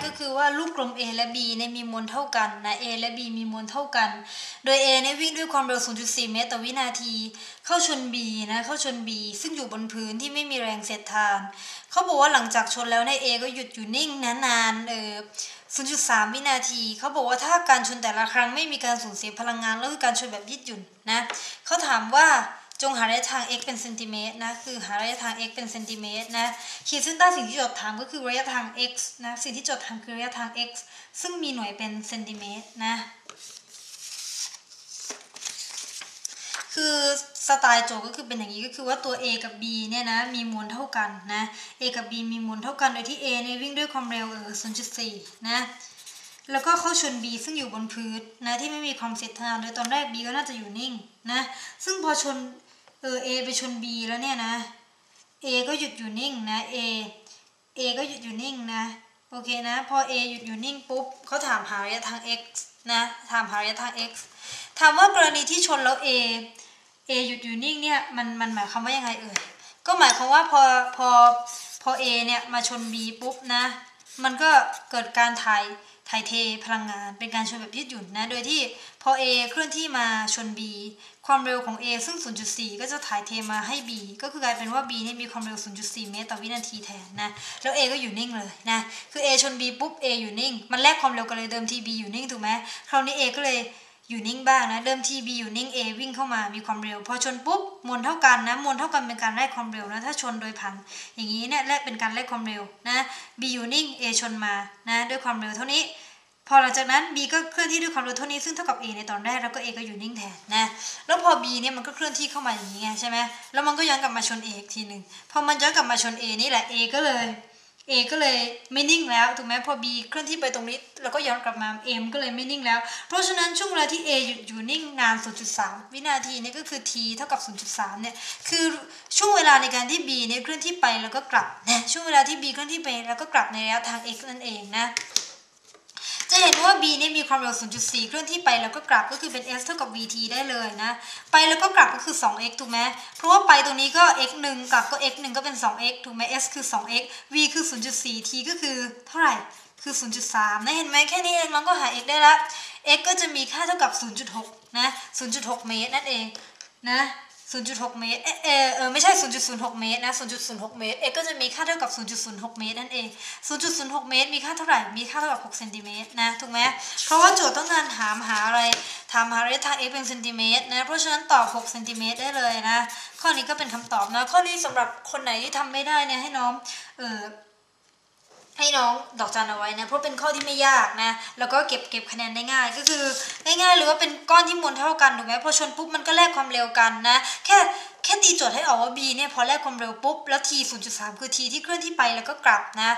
ก็คือว่าลูกกลม A และ B เนี่ยมีมวลเท่ากันนะ A และ B มีมวลเท่ากันโดย A เนี่ยวิ่งด้วยความเร็ว 0.4 เมตรต่อวินาทีเข้าชน B ซึ่งอยู่บนพื้นที่ไม่มีแรงเสียดทาน เขาบอกว่าหลังจากชนแล้วในเอก็หยุดอยู่นิ่งนานๆ0.3 วินาทีเขาบอกว่าถ้าการชนแต่ละครั้งไม่มีการสูญเสียพลังงานก็คือการชนแบบยืดหยุ่นนะเขาถามว่าจงหาระยะทาง x เป็นเซนติเมตรนะคือหาระยะทาง x เป็นเซนติเมตรนะขีดเส้นใต้สิ่งที่โจทย์ถามก็คือระยะทาง x นะสิ่งที่โจทย์ถามคือระยะทาง x ซึ่งมีหน่วยเป็นเซนติเมตรนะคือสไตล์โจทย์ก็คือเป็นอย่างนี้ก็คือว่าตัว a กับ b เนี่ยนะมีมวลเท่ากันนะ a กับ b มีมวลเท่ากันโดยที่ a เนี่ยวิ่งด้วยความเร็ว0.4 นะแล้วก็เข้าชน b ซึ่งอยู่บนพื้นนะที่ไม่มีความเสียดทานโดยตอนแรก b ก็น่าจะอยู่นิ่งนะซึ่งพอชนa ไปชน b แล้วเนี่ยนะ a ก็หยุดอยู่นิ่งนะ a ก็หยุดอยู่นิ่งนะโอเคนะพอ a หยุดอยู่นิ่งปุ๊บเขาถามหาระยะทาง x นะถามหาระยะทาง x ถามว่ากรณีที่ชนแล้ว a หยุดอยู่นิ่งเนี่ยมันหมายความว่ายังไงเอ่ยก็หมายความว่าพอ a เนี่ยมาชน b ปุ๊บนะมันก็เกิดการถ่ายเทพลังงานเป็นการชนแบบยืดหยุ่นนะโดยที่พอ a เคลื่อนที่มาชน b ความเร็วของ a ซึ่ง 0.4 ก็จะถ่ายเทมาให้ b ก็คือกลายเป็นว่า b เนี่ยมีความเร็ว 0.4 เมตรต่อวินาทีแทนนะแล้ว a ก็อยู่นิ่งเลยนะคือ a ชน b ปุ๊บ a อยู่นิ่งมันแลกความเร็วกันเลยเดิมที b อยู่นิ่งถูกไหมคราวนี้ a ก็เลยอยู่นิ่งบ้างนะเดิมที b อยู่นิ่ง a วิ่งเข้ามามีความเร็วพอชนปุ๊บมวลเท่ากันนะมวลเท่ากันเป็นการแลกความเร็วนะถ้าชนโดยพันอย่างนี้เนี่ยแลกเป็นการแลกความเร็วนะ b อยู่นิ่ง a ชนมานะด้วยความเร็วเท่านี้พอหลังจากนั้น b ก็เคลื่อนที่ด้วยความเร็วเท่านี้ซึ่งเท่ากับ a ในตอนแรกแล้วก็ a ก็อยู่นิ่งแทนนะแล้วพอ b เนี่ยมันก็เคลื่อนที่เข้ามาอย่างนี้ไงใช่ไหมแล้วมันก็ย้อนกลับมาชน a อีกทีหนึ่งพอมันย้อนกลับมาชน a นี่แหละ a ก็เลยไม่นิ่งแล้วถูกไหมพอ b เคลื่อนที่ไปตรงนี้แล้วก็ย้อนกลับมา m ก็เลยไม่นิ่งแล้วเพราะฉะนั้นช่วงเวลาที่ a อยู่นิ่งนาน 0.3 วินาทีนี่ก็คือ t เท่ากับ 0.3 เนี่ยคือช่วงเวลาในการที่ b เนี่ยเคลื่อนที่ไปแล้วก็กลับนะช่วงเวลาที่ b เคลื่อนที่ไปแล้วก็กลับในระยะทาง x นั่นเองนะจะเห็นว่า b เนี่ยมีความเร็ว 0.4 เคลื่อนที่ไปแล้วก็กลับก็คือเป็น s เท่ากับ vt ได้เลยนะไปแล้วก็กลับก็คือ 2x ถูกไหมเพราะว่าไปตรงนี้ก็ x 1กลับก็ x 1ก็เป็น 2x ถูกไหม s คือ 2x v คือ 0.4 t ก็คือเท่าไหร่คือ 0.3 นะเห็นไหมแค่นี้เองเราก็หา x ได้ละ x ก็จะมีค่าเท่ากับ 0.6 นะ 0.6 เมตรนั่นเองนะ 0.6 เมตรไม่ใช่ 0.06 เมตรนะ 0.06 เมตร x ก็จะมีค่าเท่ากับ 0.06 เมตรนั่นเอง 0.06 เมตรมีค่าเท่าไหร่มีค่าเท่ากับ6 เซนติเมตรนะถูกไหมเพราะว่าโจทย์ต้องการถามหาอะไรถามหาระยะทาง x เป็นเซนติเมตรนะเพราะฉะนั้นตอบ6 เซนติเมตรได้เลยนะข้อนี้ก็เป็นคำตอบนะข้อนี้สำหรับคนไหนที่ทำไม่ได้เนี่ยให้น้องดอกจันเอาไว้นะเพราะเป็นข้อที่ไม่ยากนะแล้วก็เก็บคะแนนได้ง่ายก็คือง่ายๆหรือว่าเป็นก้อนที่มวลเท่ากันถูกไหมพอชนปุ๊บมันก็แลกความเร็วกันนะแค่ตีโจทย์ให้ออกว่า b เนี่ยพอแลกความเร็วปุ๊บแล้ว t 0.3 คือ t ที่เคลื่อนที่ไปแล้วก็กลับนะ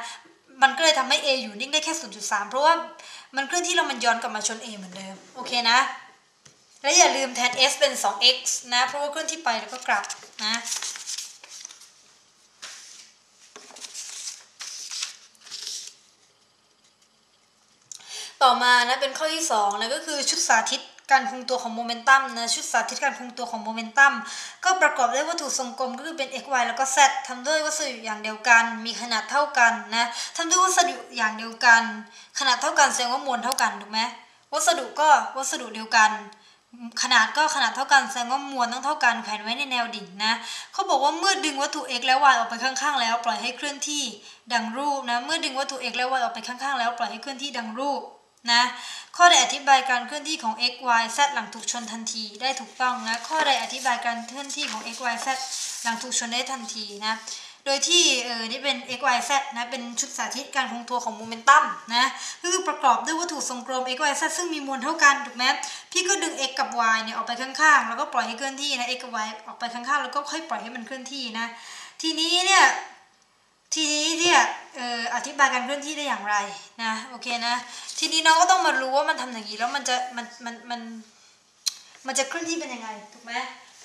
มันก็เลยทำให้ a อยู่นิ่งได้แค่ 0.3 เพราะว่ามันเคลื่อนที่แล้วมันย้อนกลับมาชน a เหมือนเดิมโอเคนะและอย่าลืมแทน s เป็น 2x นะเพราะว่าเคลื่อนที่ไปแล้วก็กลับนะต่อมานะเป็นข้อที่2นะก็คือชุดสาธิตการคงตัวของโมเมนตัมนะชุดสาธิตการคงตัวของโมเมนตัมก็ประกอบด้วยวัตถุทรงกลมก็คือเป็น x y แล้วก็ z ทำด้วยวัสดุอย่างเดียวกันมีขนาดเท่ากันนะทำด้วยวัสดุอย่างเดียวกันขนาดเท่ากันแสดงว่ามวลเท่ากันถูกไหมวัสดุก็วัสดุเดียวกันขนาดก็ขนาดเท่ากันแสดงว่ามวลต้องเท่ากันแขวนไว้ในแนวดิ่งนะเขาบอกว่าเมื่อดึงวัตถุ x และ y ออกไปข้างๆแล้วปล่อยให้เคลื่อนที่ดังรูปนะเมื่อดึงวัตถุ x และ y ออกไปข้างๆแล้วปล่อยให้เคลื่อนที่ดังรูปนะข้อใดอธิบายการเคลื่อนที่ของ x y z หลังถูกชนทันทีได้ถูกต้องนะข้อใดอธิบายการเคลื่อนที่ของ x y z หลังถูกชนได้ทันทีนะโดยที่นี่เป็น x y z นะเป็นชุดสาธิตการคงตัวของโมเมนตัมนะคือประกอบด้วยวัตถุทรงกลม x y z ซึ่งมีมวลเท่ากันถูกไหมพี่ก็ดึง x กับ y เนี่ยออกไปข้างๆแล้วก็ปล่อยให้เคลื่อนที่นะ x กับ y ออกไปข้างๆแล้วก็ค่อยปล่อยให้มันเคลื่อนที่นะทีนี้เนี่ยอธิบายการเคลื่อนที่ได้อย่างไรนะโอเคนะทีนี้น้องก็ต้องมารู้ว่ามันทำอย่างนี้แล้วมันจะเคลื่อนที่เป็นยังไงถูกไหม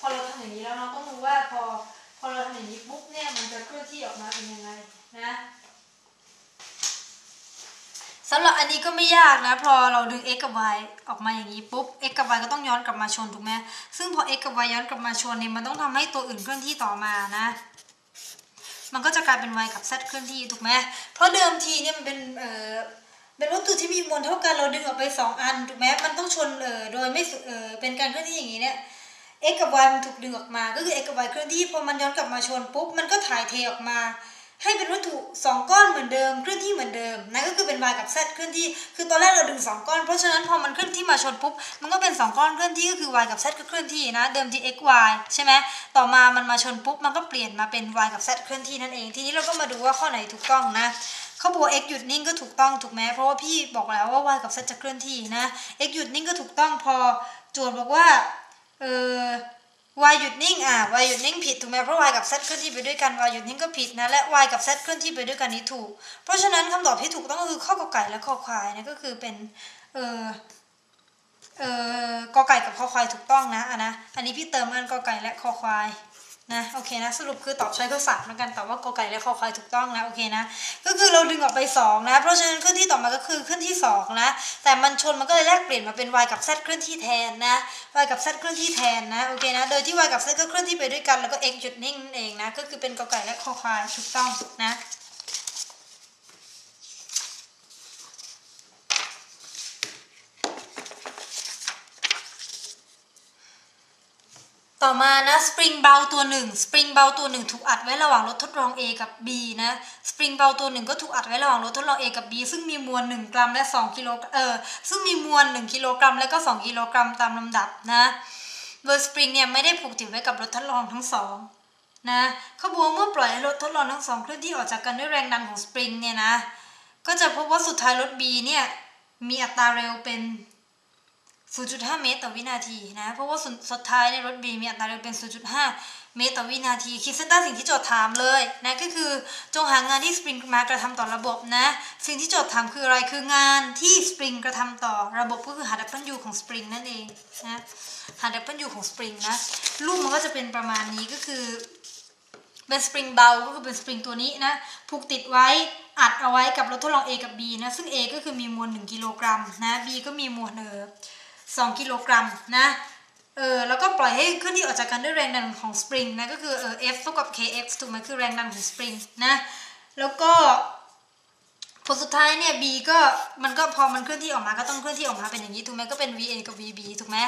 พอเราทำอย่างนี้แล้วน้องต้องรู้ว่าพอเราทำอย่างนี้ปุ๊บเนี่ยมันจะเคลื่อนที่ออกมาเป็นยังไงนะสำหรับอันนี้ก็ไม่ยากนะพอเราดึง x กับ y ออกมาอย่างนี้ปุ๊บ x กับ y ก็ต้องย้อนกลับมาชนถูกไหมซึ่งพอ x กับ y ย้อนกลับมาชนเนี่ยมันต้องทำให้ตัวอื่นเคลื่อนที่ต่อมานะมันก็จะกลายเป็น y กับ z เคลื่อนที่ถูกไหมเพราะเดิมทีเนี่ยมันเป็นวัตถุที่มีมวลเท่ากันเราดึงออกไป2อันถูกไหมมันต้องชนโดยไม่เป็นการเคลื่อนที่อย่างนี้เนี่ย x กับ y มันถูกดึงออกมาก็คือ x กับ y เคลื่อนที่พอมันย้อนกลับมาชนปุ๊บมันก็ถ่ายเทออกมา ให้เป็นวัตถุ2ก้อนเหมือนเดิมเคลื่อนที่เหมือนเดิมนั่นก็คือเป็น y กับ z เคลื่อนที่คือตอนแรกเราดึง2ก้อนเพราะฉะนั้นพอมันเคลื่อนที่มาชนปุ๊บมันก็เป็น2ก้อนเคลื่อนที่ก็คือ y กับ z ก็เคลื่อนที่นะเดิมที่ x y ใช่ไหมต่อมามันมาชนปุ๊บมันก็เปลี่ยนมาเป็น y กับ z เคลื่อนที่นั่นเองทีนี้เราก็มาดูว่าข้อไหนถูกต้องนะเขาบอก x หยุดนิ่งก็ถูกต้องถูกไหมเพราะว่าพี่บอกแล้วว่า y กับ z จะเคลื่อนที่นะ x หยุดนิ่งก็ถูกต้องพอโจทย์บอกว่าy หยุดนิ่งy หยุดนิ่งผิดถูกไหมเพราะ y กับ z เคลื่อนที่ไปด้วยกัน y หยุดนิ่งก็ผิดนะและ y กับ z เคลื่อนที่ไปด้วยกันนี้ถูกเพราะฉะนั้นคำตอบที่ถูกต้องก็คือข้อกไก่และข้อควายนะก็คือเป็นกไก่กับข้อควายถูกต้องนะอันนี้พี่เติมอันกไก่และข้อควายนะโอเคนะสรุปคือตอบช้อยข้อ3เหมือนกันแต่ว่ากไก่และข้อควายถูกต้องนะโอเคนะก็คือเราดึงออกไป2นะเพราะฉะนั้นเคลื่อนที่ต่อมาก็คือเคลื่อนที่2นะแต่มันชนมันก็เลยแลกเปลี่ยนมาเป็น y กับ z เคลื่อนที่แทนนะ y กับ z เคลื่อนที่แทนนะโอเคนะโดยที่ y กับ z ก็เคลื่อนที่ไปด้วยกันแล้วก็ x หยุดนิ่งนั่นเองนะก็คือเป็นกไก่และข้อควายถูกต้องนะต่อมานะสปริงเบาตัว1สปริงเบาตัว1ถูกอัดไว้ระหว่างรถทดลอง A กับ B นะสปริงเบาตัว1ก็ถูกอัดไว้ระหว่างรถทดลอง A กับ B ซึ่งมีมวล1กรัมและ2กิโลซึ่งมีมวล1กิโลกรัมและก็2กิโลกรัมตามลำดับนะโดยสปริงเนี่ยไม่ได้ผูกติดไว้กับรถทดลองทั้ง2นะขบวนเมื่อปล่อยให้รถทดลองทั้ง2เคลื่อนที่ออกจากกันด้วยแรงดันของสปริงเนี่ยนะก็จะพบว่าสุดท้ายรถ B เนี่ยมีอัตราเร็วเป็น0.5 เมตรต่อวินาทีนะเพราะว่าสุดท้ายในรถ B มีอัตราเร็วเป็น 0.5 เมตรต่อวินาทีคิดเส้นใต้สิ่งที่โจทย์ถามเลยนะก็คือจงหางานที่สปริงมากระทำต่อระบบนะสิ่งที่โจทย์ถามคืออะไรคืองานที่สปริงกระทำต่อระบบก็คือ Hw ของสปริงนั่นเองนะ Hw ของสปริงนะรูปมันก็จะเป็นประมาณนี้ก็คือเป็นสปริงเบาก็คือเป็นสปริงตัวนี้นะผูกติดไว้อัดเอาไว้กับรถทดลอง A กับ B นะซึ่ง A ก็คือมีมวล1กิโลกรัมนะ B ก็มีมวล2 กิโลกรัมนะแล้วก็ปล่อยให้เคลื่อนที่ออกจากกันด้วยแรงดันของสปริงนะก็คือF เท่ากับ kx ถูกไหมคือแรงดันของสปริงนะแล้วก็ผลสุดท้ายเนี่ย B ก็มันก็พอมันเคลื่อนที่ออกมาก็ต้องเคลื่อนที่ออกมาเป็นอย่างนี้ถูกไหมก็เป็น va กับ vb ถูกไหม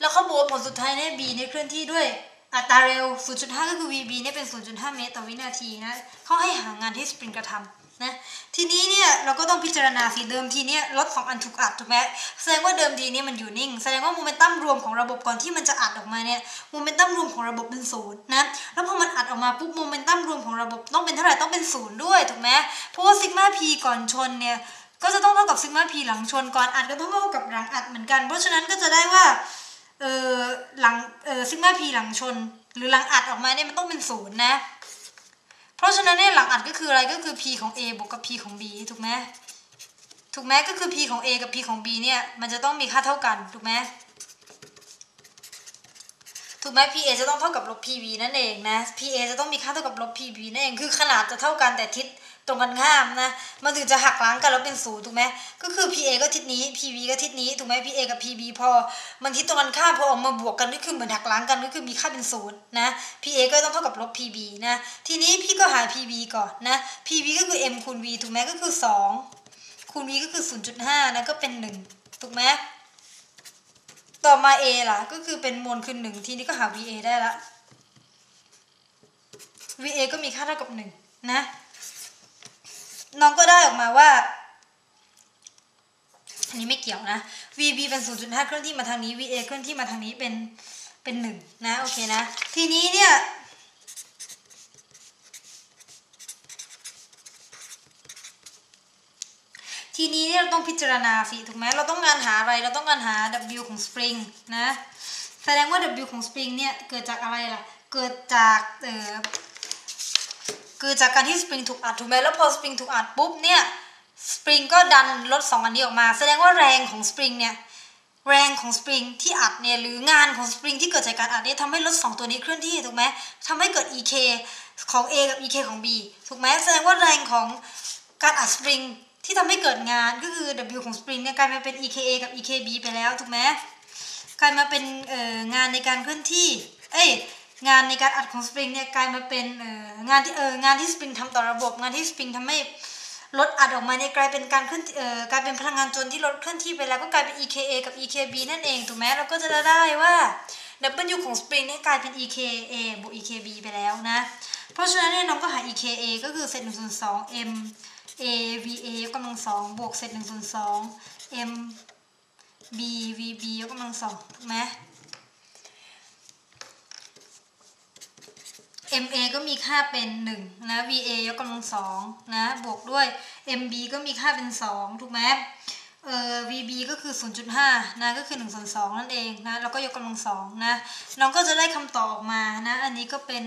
แล้วเขาบอกผลสุดท้ายเนี่ย B เนี่ยเคลื่อนที่ด้วยอัตราเร็ว 0.5 ก็คือ vb เนี่ยเป็น 0.5 เมตรต่อวินาทีนะเขาให้หางานที่สปริงกระทำนะทีนี้เนี่ยเราก็ต้องพิจารณาสิเดิมทีเนี่ยรถ2อันถูกอัดถูกไหมแสดงว่าเดิมทีเนี่ยมันอยู่นิ่งแสดงว่าโมเมนตัมรวมของระบบก่อนที่มันจะอัดออกมาเนี่ยโมเมนตัมรวมของระบบเป็น0นะแล้วพอมันอัดออกมาปุ๊บโมเมนตัมรวมของระบบต้องเป็นเท่าไหร่ต้องเป็น0ด้วยถูกไหมเพราะว่าซิกมาพีก่อนชนเนี่ยก็จะต้องเท่ากับซิกมาพีหลังชนก่อนอัดก็ต้องเท่ากับหลังอัดเหมือนกันเพราะฉะนั้นก็จะได้ว่าหลังซิกมาพีหลังชนหรือหลังอัดออกมาเนี่ยมันต้องเป็น0นะเพราะฉะนั้นเนี่ยหลังอัดก็คืออะไรก็คือ p ของ a บวกกับ p ของ b ถูกไหมก็คือ p ของ a กับ p ของ b เนี่ยมันจะต้องมีค่าเท่ากันถูกไหมp a จะต้องเท่ากับลบ p b นั่นเองนะ p a จะต้องมีค่าเท่ากับลบ p b นั่นเองคือขนาดจะเท่ากันแต่ทิศตรงกันข้ามนะมันถึงจะหักล้างกันแล้วเป็น0ถูกไหมก็คือ p a ก็ทิศนี้ p b ก็ทิศนี้ถูกไหม p a กับ p b พอมันทิศตรงกันข้ามพอออกมาบวกกันก็คือเหมือนหักล้างกันก็คือมีค่าเป็น0นะ p a ก็ต้องเท่ากับลบ p b นะทีนี้พี่ก็หา p b ก่อนนะ p b ก็คือ m คูณ v ถูกไหมก็คือ2คูณ v ก็คือ 0.5 นะก็เป็น1ถูกไหมต่อมา a ล่ะก็คือเป็นมวลคือ1ทีนี้ก็หา v a ได้ละ v a ก็มีค่าเท่ากับ1นะน้องก็ได้ออกมาว่าอันนี้ไม่เกี่ยวนะ vb เป็น 0.5 เคลื่อนที่มาทางนี้ va เคลื่อนที่มาทางนี้เป็น1นะโอเคนะทีนี้เนี่ยเราต้องพิจารณาสิถูกไหมเราต้องการหาอะไรเราต้องการหา w ของสปริงนะแสดงว่า w ของสปริงเนี่ยเกิดจากอะไรล่ะเกิดจากการที่สปริงถูกอัดถูกไหมแล้วพอสปริงถูกอัดปุ๊บเนี่ยสปริงก็ดันรถ2อันนี้ออกมาแสดงว่าแรงของสปริงเนี่ยแรงของสปริงที่อัดเนี่ยหรืองานของสปริงที่เกิดจากการอัดเนี่ยทำให้รถ2ตัวนี้เคลื่อนที่ถูกไหมทำให้เกิด ek ของ a กับ ek ของ b ถูกไหมแสดงว่าแรงของการอัดสปริงที่ทำให้เกิดงานก็คือ w ของสปริงเนี่ยกลายมาเป็น eka กับ ekb ไปแล้วถูกไหมกลายมาเป็นงานในการเคลื่อนที่งานในการอัดของสปริงเนี่ยกลายมาเป็นงานที่สปริงทำต่อระบบงานที่สปริงทำให้รถอัดออกมาเนี่ยกลายเป็นการเคลื่อนกลายเป็นพลังงานจนที่รถเคลื่อนที่ไปแล้วก็กลายเป็น eka กับ ekb นั่นเองถูกไหมเราก็จะได้ว่า w ของสปริงเนี่ยกลายเป็น eka บวก ekb ไปแล้วนะ เพราะฉะนั้นเนี่ยน้องก็หา EKA ก็คือเศษ1/2 MAVA ยกกำลัง2บวกเศษ1/2 MBVB ยกกำลัง2ถูกไหม MA ก็มีค่าเป็น1นะ VA ยกกำลัง2นะบวกด้วย MB ก็มีค่าเป็น2ถูกไหมVB ก็คือ 0.5 นะก็คือ 1/2 นั่นเองนะแล้วก็ยกกำลัง2นะน้องก็จะได้คำตอบออกมานะอันนี้ก็เป็น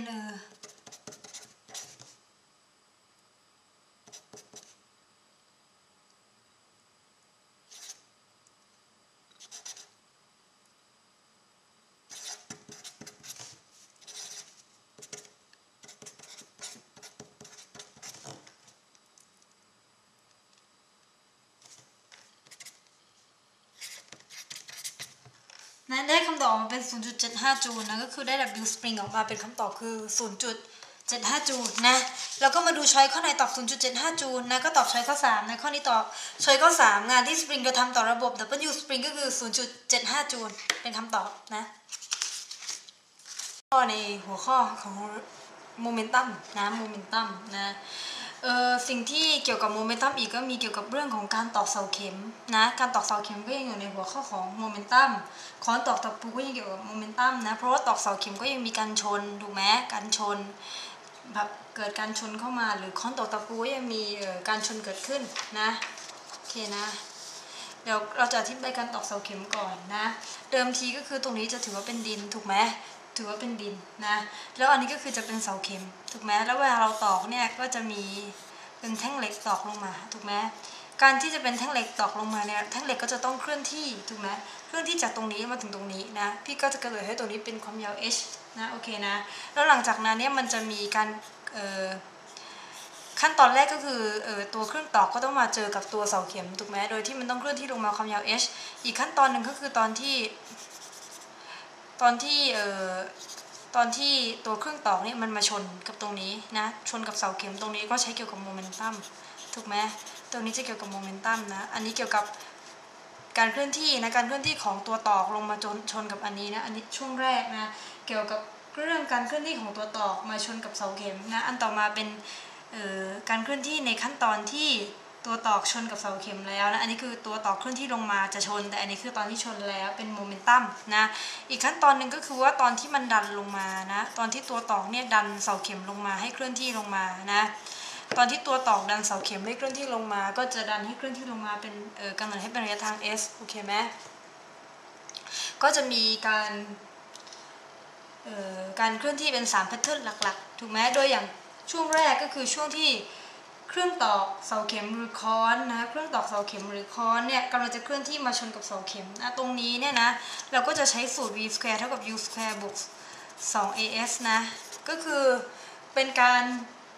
นั้นได้คำตอบมาเป็น 0.75 จูลนะก็คือได้ W spring ออกมาเป็นคำตอบคือ 0.75 จูลนะแล้วก็มาดูช้อยข้อไหนตอบ 0.75 จูลนะก็ตอบช้อยข้อ3นะข้อนี้ตอบช้อยข้อ3งานที่ spring กระทำต่อระบบ W spring ก็คือ 0.75 จูลเป็นคำตอบนะข้อในหัวข้อของโมเมนตัมนะโมเมนตัมนะสิ่งที่เกี่ยวกับโมเมนตัมอีกก็มีเกี่ยวกับเรื่องของการตอกเสาเข็มนะการตอกเสาเข็มก็ยังอยู่ในหัวข้อของโมเมนตัมค้อนตอกตะปูก็ยังเกี่ยวกับโมเมนตัมนะเพราะว่าตอกเสาเข็มก็ยังมีการชนถูกไหมการชนแบบเกิดการชนเข้ามาหรือค้อนตอกตะปูยังมีการชนเกิดขึ้นนะโอเคนะเดี๋ยวเราจะอธิบายการตอกเสาเข็มก่อนนะเดิมทีก็คือตรงนี้จะถือว่าเป็นดินถูกไหมถือว่าเป็นดินนะแล้วอันนี้ก็คือจะเป็นเสาเข็มถูกไหมแล้วเวลาเราตอกเนี่ยก็จะมีเป็นแท่งเหล็กตอกลงมาถูกไหมการที่จะเป็นแท่งเหล็กตอกลงมาเนี่ยแท่งเหล็กก็จะต้องเคลื่อนที่ถูกไหมเคลื่อนที่จากตรงนี้มาถึงตรงนี้นะพี่ก็จะกำหนดให้ตรงนี้เป็นความยาว h นะโอเคนะแล้วหลังจากนั้นเนี่ยมันจะมีการขั้นตอนแรกก็คือตัวเครื่องตอกก็ต้องมาเจอกับตัวเสาเข็มถูกไหมโดยที่มันต้องเคลื่อนที่ลงมาความยาว h อีกขั้นตอนหนึ่งก็คือตอนที่ตัวเครื่องตอกเนี่ยมันมาชนกับตรงนี้นะชนกับเสาเข็มตรงนี้ก็ใช้เกี่ยวกับโมเมนตัมถูกไหมตรงนี้จะเกี่ยวกับโมเมนตัมนะอันนี้เกี่ยวกับการเคลื่อนที่นะการเคลื่อนที่ของตัวตอกลงมาชนกับอันนี้นะอันนี้ช่วงแรกนะเกี่ยวกับเรื่องการเคลื่อนที่ของตัวตอกมาชนกับเสาเข็มนะอันต่อมาเป็นการเคลื่อนที่ในขั้นตอนที่ตัวตอกชนกับเสาเข็มแล้วนะอันนี้คือตัวตอกเคลื่อนที่ลงมาจะชนแต่อันนี้คือตอนที่ชนแล้วเป็นโมเมนตัมนะอีกขั้นตอนหนึ่งก็คือว่าตอนที่มันดันลงมานะตอนที่ตัวตอกเนี่ยดันเสาเข็มลงมาให้เคลื่อนที่ลงมานะตอนที่ตัวตอกดันเสาเข็มให้เคลื่อนที่ลงมาก็จะดันให้เคลื่อนที่ลงมาเป็นกำหนดให้เป็นระยะทาง s โอเคไหมก็จะมีการเคลื่อนที่เป็น3แพทเทิร์นหลักๆถูกไหมโดยอย่างช่วงแรกก็คือช่วงที่เครื่องตอกเสาเข็มหรือค้อนนะเครื่องตอกเสาเข็มหรือค้อนเนี่ยกำลังจะเคลื่อนที่มาชนกับเสาเข็มนะตรงนี้เนี่ยนะเราก็จะใช้สูตร v square เท่ากับ u square บวก 2as นะก็คือเป็นการ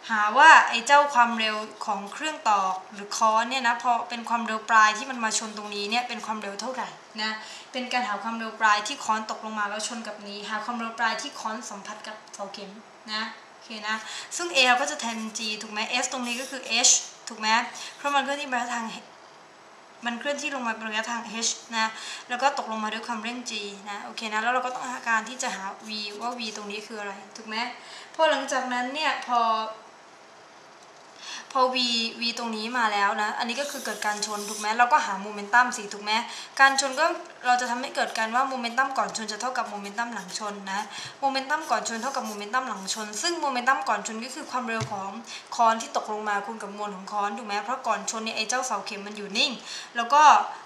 หาว่าไอ้เจ้าความเร็วของเครื่องตอกหรือค้อนเนี่ยนะพอเป็นความเร็วปลายที่มันมาชนตรงนี้เนี่ยเป็นความเร็วเท่าไหร่นะเป็นการหาความเร็วปลายที่ค้อนตกลงมาแล้วชนกับนี้หาความเร็วปลายที่ค้อนสัมผัสกับเสาเข็มนะโอเคนะซึ่ง A เราก็จะแทน G ถูกไหม S ตรงนี้ก็คือ H ถูกไหมเพราะมันเคลื่อนที่มาทางมันเคลื่อนที่ลงมาเป็นระยะทาง H นะแล้วก็ตกลงมาด้วยความเร่ง G นะโอเคนะแล้วเราก็ต้องอาการที่จะหา V ว่า V ตรงนี้คืออะไรถูกไหมพอหลังจากนั้นเนี่ยพอ V ตรงนี้มาแล้วนะอันนี้ก็คือเกิดการชนถูกไหมเราก็หาโมเมนตัมสิถูกไหมการชนก็เราจะทำให้เกิดการว่าโมเมนตัมก่อนชนจะเท่ากับโมเมนตัมหลังชนนะโมเมนตัมก่อนชนเท่ากับโมเมนตัมหลังชนซึ่งโมเมนตัมก่อนชนก็คือความเร็วของค้อนที่ตกลงมาคูณกับมวลของค้อนถูกไหมเพราะก่อนชนเนี่ยไอ้เจ้าเสาเข็มมันอยู่นิ่งแล้วก็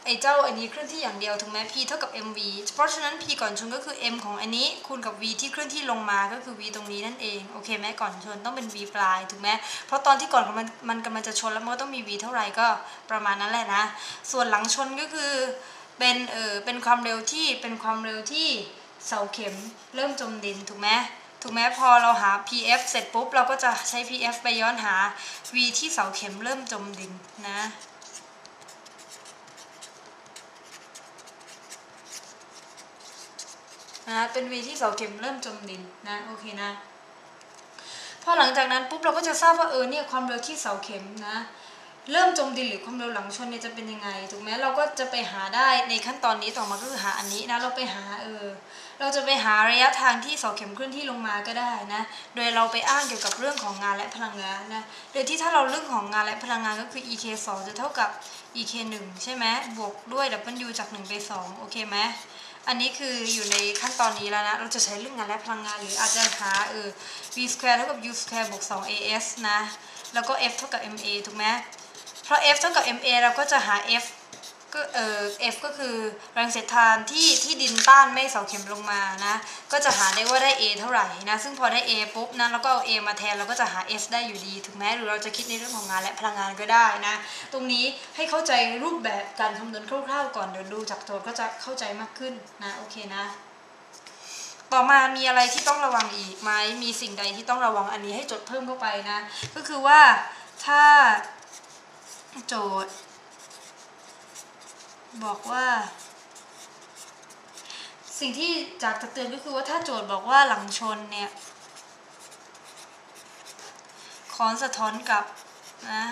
ไอ้เจ้าอันนี้เคลื่อนที่อย่างเดียวถูกไหม P เท่ากับ mv เพราะฉะนั้น P ก่อนชนก็คือ m ของอันนี้คูณกับ v ที่เคลื่อนที่ลงมาก็คือ v ตรงนี้นั่นเองโอเคไหมก่อนชนต้องเป็น v ปลายถูกไหมเพราะตอนที่ก่อนมันกำลังจะชนแล้วมันต้องมี v เท่าไหร่ก็ประมาณนั้นแหละนะส่วนหลังชนก็คือเป็นความเร็วที่เสาเข็มเริ่มจมดินถูกไหมพอเราหา pf เสร็จปุ๊บเราก็จะใช้ pf ไปย้อนหา v ที่เสาเข็มเริ่มจมดินนะเป็น v ที่เสาเข็มเริ่มจมดินนะโอเคนะพอหลังจากนั้นปุ๊บเราก็จะทราบว่าเนี่ยความเร็วที่เสาเข็มนะ เริ่มจมดินหรือความเร็วหลังชนเนี่ยจะเป็นยังไงถูกไหมเราก็จะไปหาได้ในขั้นตอนนี้ต่อมาก็คือหาอันนี้นะเราไปหาเราจะไปหาระยะทางที่เสาเข็มเคลื่อนที่ลงมาก็ได้นะโดยเราไปอ้างเกี่ยวกับเรื่องของงานและพลังงานนะโดยที่ถ้าเราเรื่องของงานและพลังงานก็คือ ek 2จะเท่ากับ ek 1ใช่ไหมบวกด้วย w จาก1ไป2โอเคไหมอันนี้คืออยู่ในขั้นตอนนี้แล้วนะเราจะใช้เรื่องงานและพลังงานหรืออาจจะหาv square เท่ากับ u square บวก2 as นะแล้วก็ f เท่ากับ ma ถูกไหมเพราะ f เท่ากับ ma เราก็จะหา f ก็f ก็คือแรงเสียดทานที่ดินต้านไม่เสาเข็มลงมานะก็จะหาได้ว่าได้ a เท่าไหร่นะซึ่งพอได้ a ปุ๊บนะแล้วก็เอา a มาแทนเราก็จะหา s ได้อยู่ดีถูกไหมหรือเราจะคิดในเรื่องของงานและพลังงานก็ได้นะตรงนี้ให้เข้าใจรูปแบบการคำนวณคร่าวๆก่อนเดี๋ยวดูจากโจทย์ก็จะเข้าใจมากขึ้นนะโอเคนะต่อมามีอะไรที่ต้องระวังอีกไหมมีสิ่งใดที่ต้องระวังอันนี้ให้จดเพิ่มเข้าไปนะก็คือว่าถ้าโจทย์บอกว่าสิ่งที่จากจะเตือนก็คือว่าถ้าโจทย์บอกว่าหลังชนเนี่ยค้อนสะท้อนกลับนะ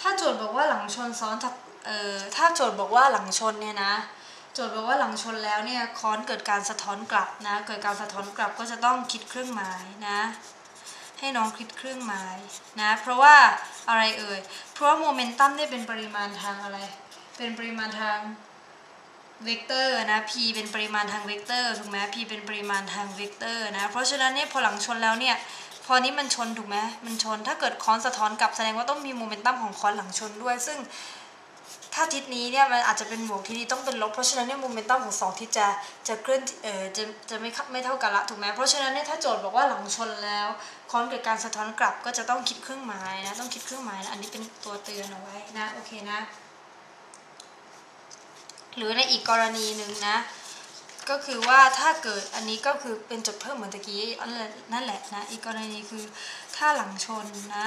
ถ้าโจทย์บอกว่าหลังชนซ้อนถ้าโจทย์บอกว่าหลังชนเนี่ยนะโจทย์บอกว่าหลังชนแล้วเนี่ยค้อนเกิดการสะท้อนกลับนะเกิดการสะท้อนกลับก็จะต้องคิดเครื่องหมายนะให้น้องคิดเครื่องหมายนะเพราะว่าอะไรเพราะโมเมนตัมเนี่ยเป็นปริมาณทางอะไรเป็นปริมาณทางเวกเตอร์นะ p เป็นปริมาณทางเวกเตอร์ถูกไหม p เป็นปริมาณทางเวกเตอร์นะเพราะฉะนั้นเนี่ยพอหลังชนแล้วเนี่ยพอนี้มันชนถูกไหมมันชนถ้าเกิดค้อนสะท้อนกลับแสดงว่าต้องมีโมเมนตัมของค้อนหลังชนด้วยซึ่งถ้าทิศนี้เนี่ยมันอาจจะเป็นบวกทิศนี้ต้องเป็นลบเพราะฉะนั้นเนี่ยโมเมนตัมของ2ทิศจะเคลื่อนจะไม่เท่ากันละถูกไหมเพราะฉะนั้นเนี่ยถ้าโจทย์บอกว่าหลังชนแล้วค้อนเกิดการสะท้อนกลับก็จะต้องคิดเครื่องหมายนะต้องคิดเครื่องหมายนะอันนี้เป็นตัวเตือนเอาไว้นะโอเคนะหรือในอีกกรณีหนึ่งนะก็คือว่าถ้าเกิดอันนี้ก็คือเป็นจดเพิ่มเหมือนตะกี้นั่นแหละนะอีกกรณีคือถ้าหลังชนนะ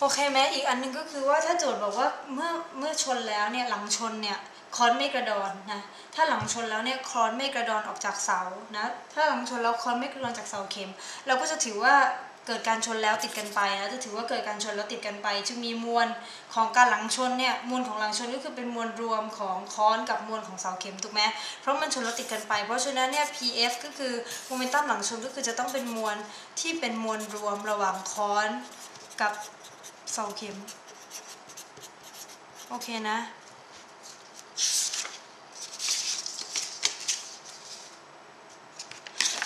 โอเคไหมอีกอันนึงก็คือว่าถ้าโจทย์บอกว่าเมื่อชนแล้วเนี่ยหลังชนเนี่ยค้อนไม่กระดอนนะถ้าหลังชนแล้วเนี่ยค้อนไม่กระดอนออกจากเสานะถ้าหลังชนแล้วค้อนไม่กระดอนจากเสาเข็มเราก็จะถือว่าเกิดการชนแล้วติดกันไปนะจะถือว่าเกิดการชนแล้วติดกันไปจึงมีมวลของการหลังชนเนี่ยมวลของหลังชนก็คือเป็นมวลรวมของค้อนกับมวลของเสาเข็มถูกไหมเพราะมันชนแล้วติดกันไปเพราะฉะนั้นเนี่ย pf ก็คือโมเมนตัมหลังชนก็คือจะต้องเป็นมวลที่เป็นมวลรวมระหว่างค้อนกับเสาเข็มโอเคนะ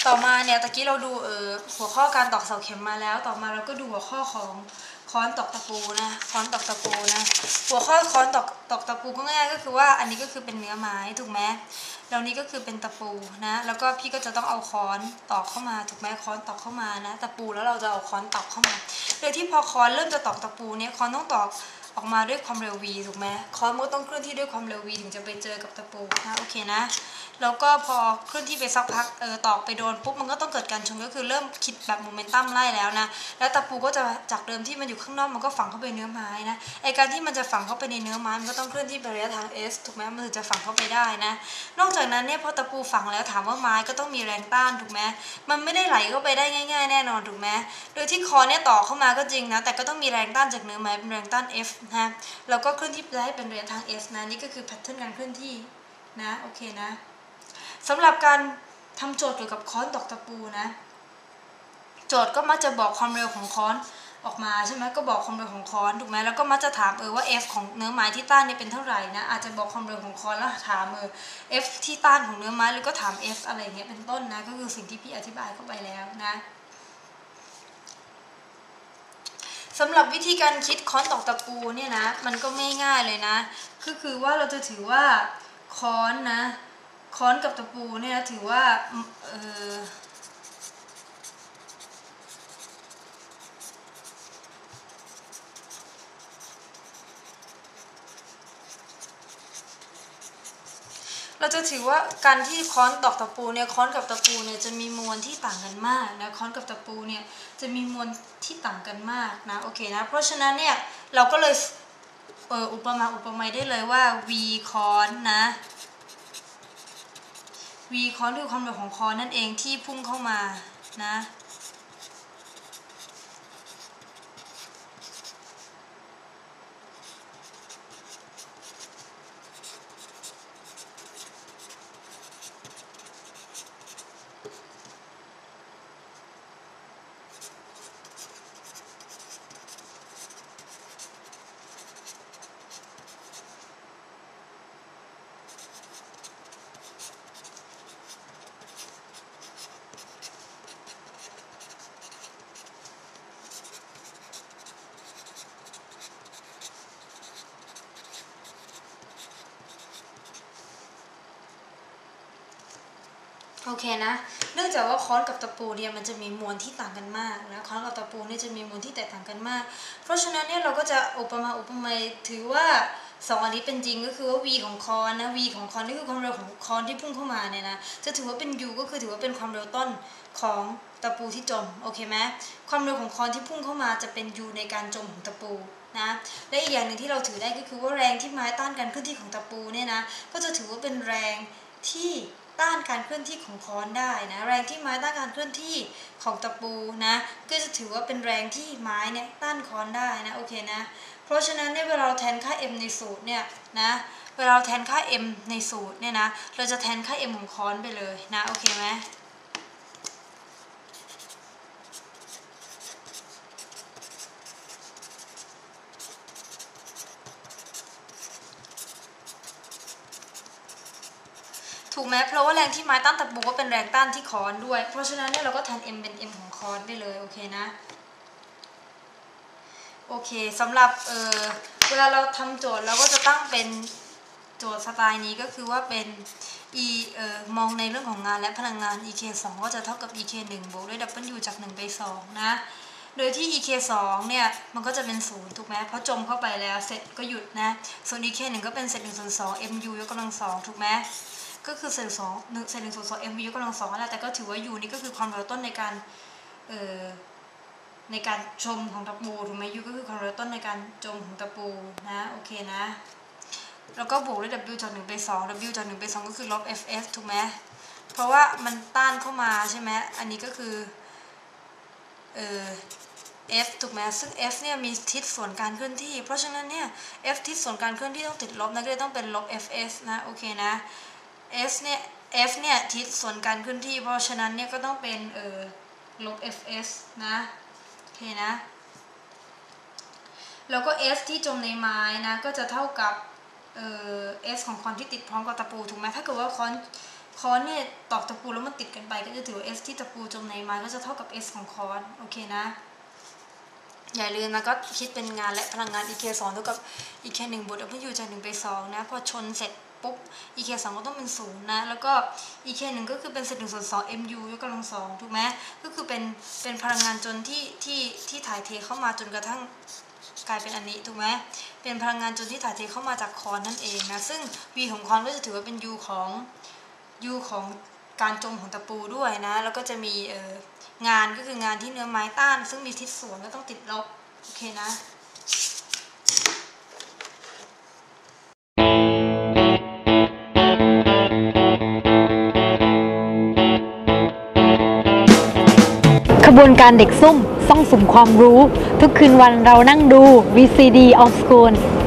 ต่อมาเนี่ยตะกี้เราดูหัวข้อการตอกเสาเข็มมาแล้วต่อมาเราก็ดูหัวข้อของค้อนตอกตะปูนะค้อนตอกตะปูนะหัวข้อค้อนตอกตะปูก็ง่ายก็คือว่าอันนี้ก็คือเป็นเนื้อไม้ถูกไหมแล้วนี้ก็คือเป็นตะปูนะแล้วก็พี่ก็จะต้องเอาค้อนตอกเข้ามาถูกไหมค้อนตอกเข้ามานะตะปูแล้วเราจะเอาค้อนตอกเข้ามาโดยที่พอค้อนเริ่มจะตอกตะปูเนี่ยค้อนต้องตอกออกมาด้วยความเร็ว v ถูกไหมค้อนมันต้องเคลื่อนที่ด้วยความเร็ว v ถึงจะไปเจอกับตะปูนะโอเคนะแล้วก็พอเคลื่อนที่ไปสักพักตอกไปโดนปุ๊บมันก็ต้องเกิดการชนก็คือเริ่มคิดแบบโมเมนตัมไล่แล้วนะแล้วตะปูก็จะจากเดิมที่มันอยู่ข้างนอกมันก็ฝังเข้าไปเนื้อไม้นะไอการที่มันจะฝังเข้าไปในเนื้อไม้มันก็ต้องเคลื่อนที่ไประยะทาง s ถูกไหมมันถึงจะฝังเข้าไปได้นะนอกจากนั้นเนี่ยพอตะปูฝังแล้วถามว่าไม้ก็ต้องมีแรงต้านถูกไหมมันไม่ได้ไหลเข้าไปได้ง่ายๆแน่นอนถูกไหมโดยที่คอเนี่ยต่อเข้ามาก็จริงนะแต่ก็ต้องมีแรงต้านจากเนื้อไม้เป็นแรงต้าน f นะแล้วก็เคลื่อนที่ได้เป็นระยะทาง s นะนี่ก็คือแพทเทิร์นการเคลื่อนที่นะโอเคนะสำหรับการทำโจทย์เกี่ยวกับค้อนตอกตะปูนะโจทย์ก็มักจะบอกความเร็วของค้อนออกมาใช่ไหมก็บอกความเร็วของค้อนถูกไหมแล้วก็มักจะถามว่า f ของเนื้อไม้ที่ต้านเนี่ยเป็นเท่าไหร่นะอาจจะบอกความเร็วของค้อนแล้วถามf ที่ต้านของเนื้อไม้หรือก็ถาม f อะไรอย่างเงี้ยเป็นต้นนะก็คือสิ่งที่พี่อธิบายเข้าไปแล้วนะสำหรับวิธีการคิดค้อนตอกตะปูเนี่ยนะมันก็ไม่ง่ายเลยนะคือว่าเราจะถือว่าค้อนนะค้อนกับตะปูเนี่ยถือว่า เราจะถือว่าการที่ค้อนตอกตะปูเนี่ยค้อนกับตะปูเนี่ยจะมีมวลที่ต่างกันมากนะค้อนกับตะปูเนี่ยจะมีมวลที่ต่างกันมากนะโอเคนะเพราะฉะนั้นเนี่ยเราก็เลยอุปมาอุปไมยได้เลยว่า v ค้อนนะ v ค้อนคือความเร็วของค้อนนั่นเองที่พุ่งเข้ามานะโอเคนะเนื่องจากว่าค้อนกับตะปูเนี่ยมันจะมีมวลที่ต่างกันมากนะค้อนกับตะปูเนี่ยจะมีมวลที่แตกต่างกันมากเพราะฉะนั้นเนี่ยเราก็จะอุปมาอุปไมยถือว่า2อันนี้เป็นจริงก็คือว่า v ของค้อนนะ v ของค้อนนี่คือความเร็วของค้อนที่พุ่งเข้ามาเนี่ยนะจะถือว่าเป็น u ก็คือถือว่าเป็นความเร็วต้นของตะปูที่จมโอเคไหมความเร็วของค้อนที่พุ่งเข้ามาจะเป็น u ในการจมของตะปูนะและอีกอย่างหนึ่งที่เราถือได้ก็คือว่าแรงที่ไม้ต้านการเคลื่อนที่ของตะปูเนี่ยนะก็จะถือว่าเป็นแรงที่ต้านการเคลื่อนที่ของค้อนได้นะแรงที่ไม้ต้านการเคลื่อนที่ของตะปูนะก็จะถือว่าเป็นแรงที่ไม้เนี่ยต้านค้อนได้นะโอเคนะเพราะฉะนั้นเนี่ยเวลาเราแทนค่า m ในสูตรเนี่ยนะเวลาเราแทนค่า m ในสูตรเนี่ยนะเราจะแทนค่า m ของค้อนไปเลยนะโอเคไหมถูกไหมเพราะว่าแรงที่ไม้ต้านตะปูก็เป็นแรงต้านที่ค้อนด้วยเพราะฉะนั้นเนี่ยเราก็แทน m เป็น m ของค้อนไปเลยโอเคนะโอเคสำหรับเวลาเราทำโจทย์เราก็จะตั้งเป็นโจทย์สไตล์นี้ก็คือว่าเป็น e มองในเรื่องของงานและพลังงาน ek 2ก็จะเท่ากับ ek 1บวกด้วย w จาก1ไป2นะโดยที่ ek 2เนี่ยมันก็จะเป็น0ถูกไหมเพราะจมเข้าไปแล้วเสร็จก็หยุดนะส่วน ek 1ก็เป็นเศษ1ส่วน2 mu ยกกำลัง2ถูกไหมก็คือเศษ1ส่วน2 mv ยกกำลัง2แล้วแต่ก็ถือว่า u นี่ก็คือความเร็วต้นในการจมของตะปูถูกไหม u ก็คือความเร็วต้นในการจมของตะปูนะโอเคนะแล้วก็บวกด้วย w จาก1ไป2 w จาก1ไป2ก็คือลบ fs ถูกไหมเพราะว่ามันต้านเข้ามาใช่ไหมอันนี้ก็คือf ถูกไหมซึ่ง f เนี่ยมีทิศส่วนการเคลื่อนที่เพราะฉะนั้นเนี่ย f ทิศส่วนการเคลื่อนที่ต้องติดลบนะก็เลยต้องเป็นลบ fs นะโอเคนะS เนี่ย F เนี่ยทิศส่วนการเคลื่อนที่เพราะฉะนั้นเนี่ยก็ต้องเป็นลบ fs นะโอเคนะแล้วก็ S ที่จมในไม้นะก็จะเท่ากับS ของค้อนที่ติดพร้อมกับตะปูถูกไหมถ้าเกิดว่าค้อนเนี่ยตอกตะปูแล้วมันติดกันไปก็จะถือว่า S ที่ตะปูจมในไม้ก็จะเท่ากับ S ของค้อนโอเคนะอย่าลืมนะก็คิดเป็นงานและพลังงาน ek 2เท่ากับ ek 1บวก w จาก1ไป2นะพอชนเสร็จปุ๊บ ek 2ก็ต้องเป็น0นะแล้วก็ ek 1ก็คือเป็นเศษ1ส่วน2 mu ยกกำลัง2ถูกไหมก็คือเป็นพลังงานจนที่ถ่ายเทเข้ามาจนกระทั่งกลายเป็นอันนี้ถูกไหมเป็นพลังงานจนที่ถ่ายเทเข้ามาจากค้อนนั่นเองนะซึ่ง v ของค้อนก็จะถือว่าเป็น u ของการจมของตะปูด้วยนะแล้วก็จะมีงานก็คืองานที่เนื้อไม้ต้านซึ่งมีทิศสวนก็ต้องติดลบโอเคนะขบวนการเด็กซุ่มซ่องสุมความรู้ทุกคืนวันเรานั่งดู VCD Ormschool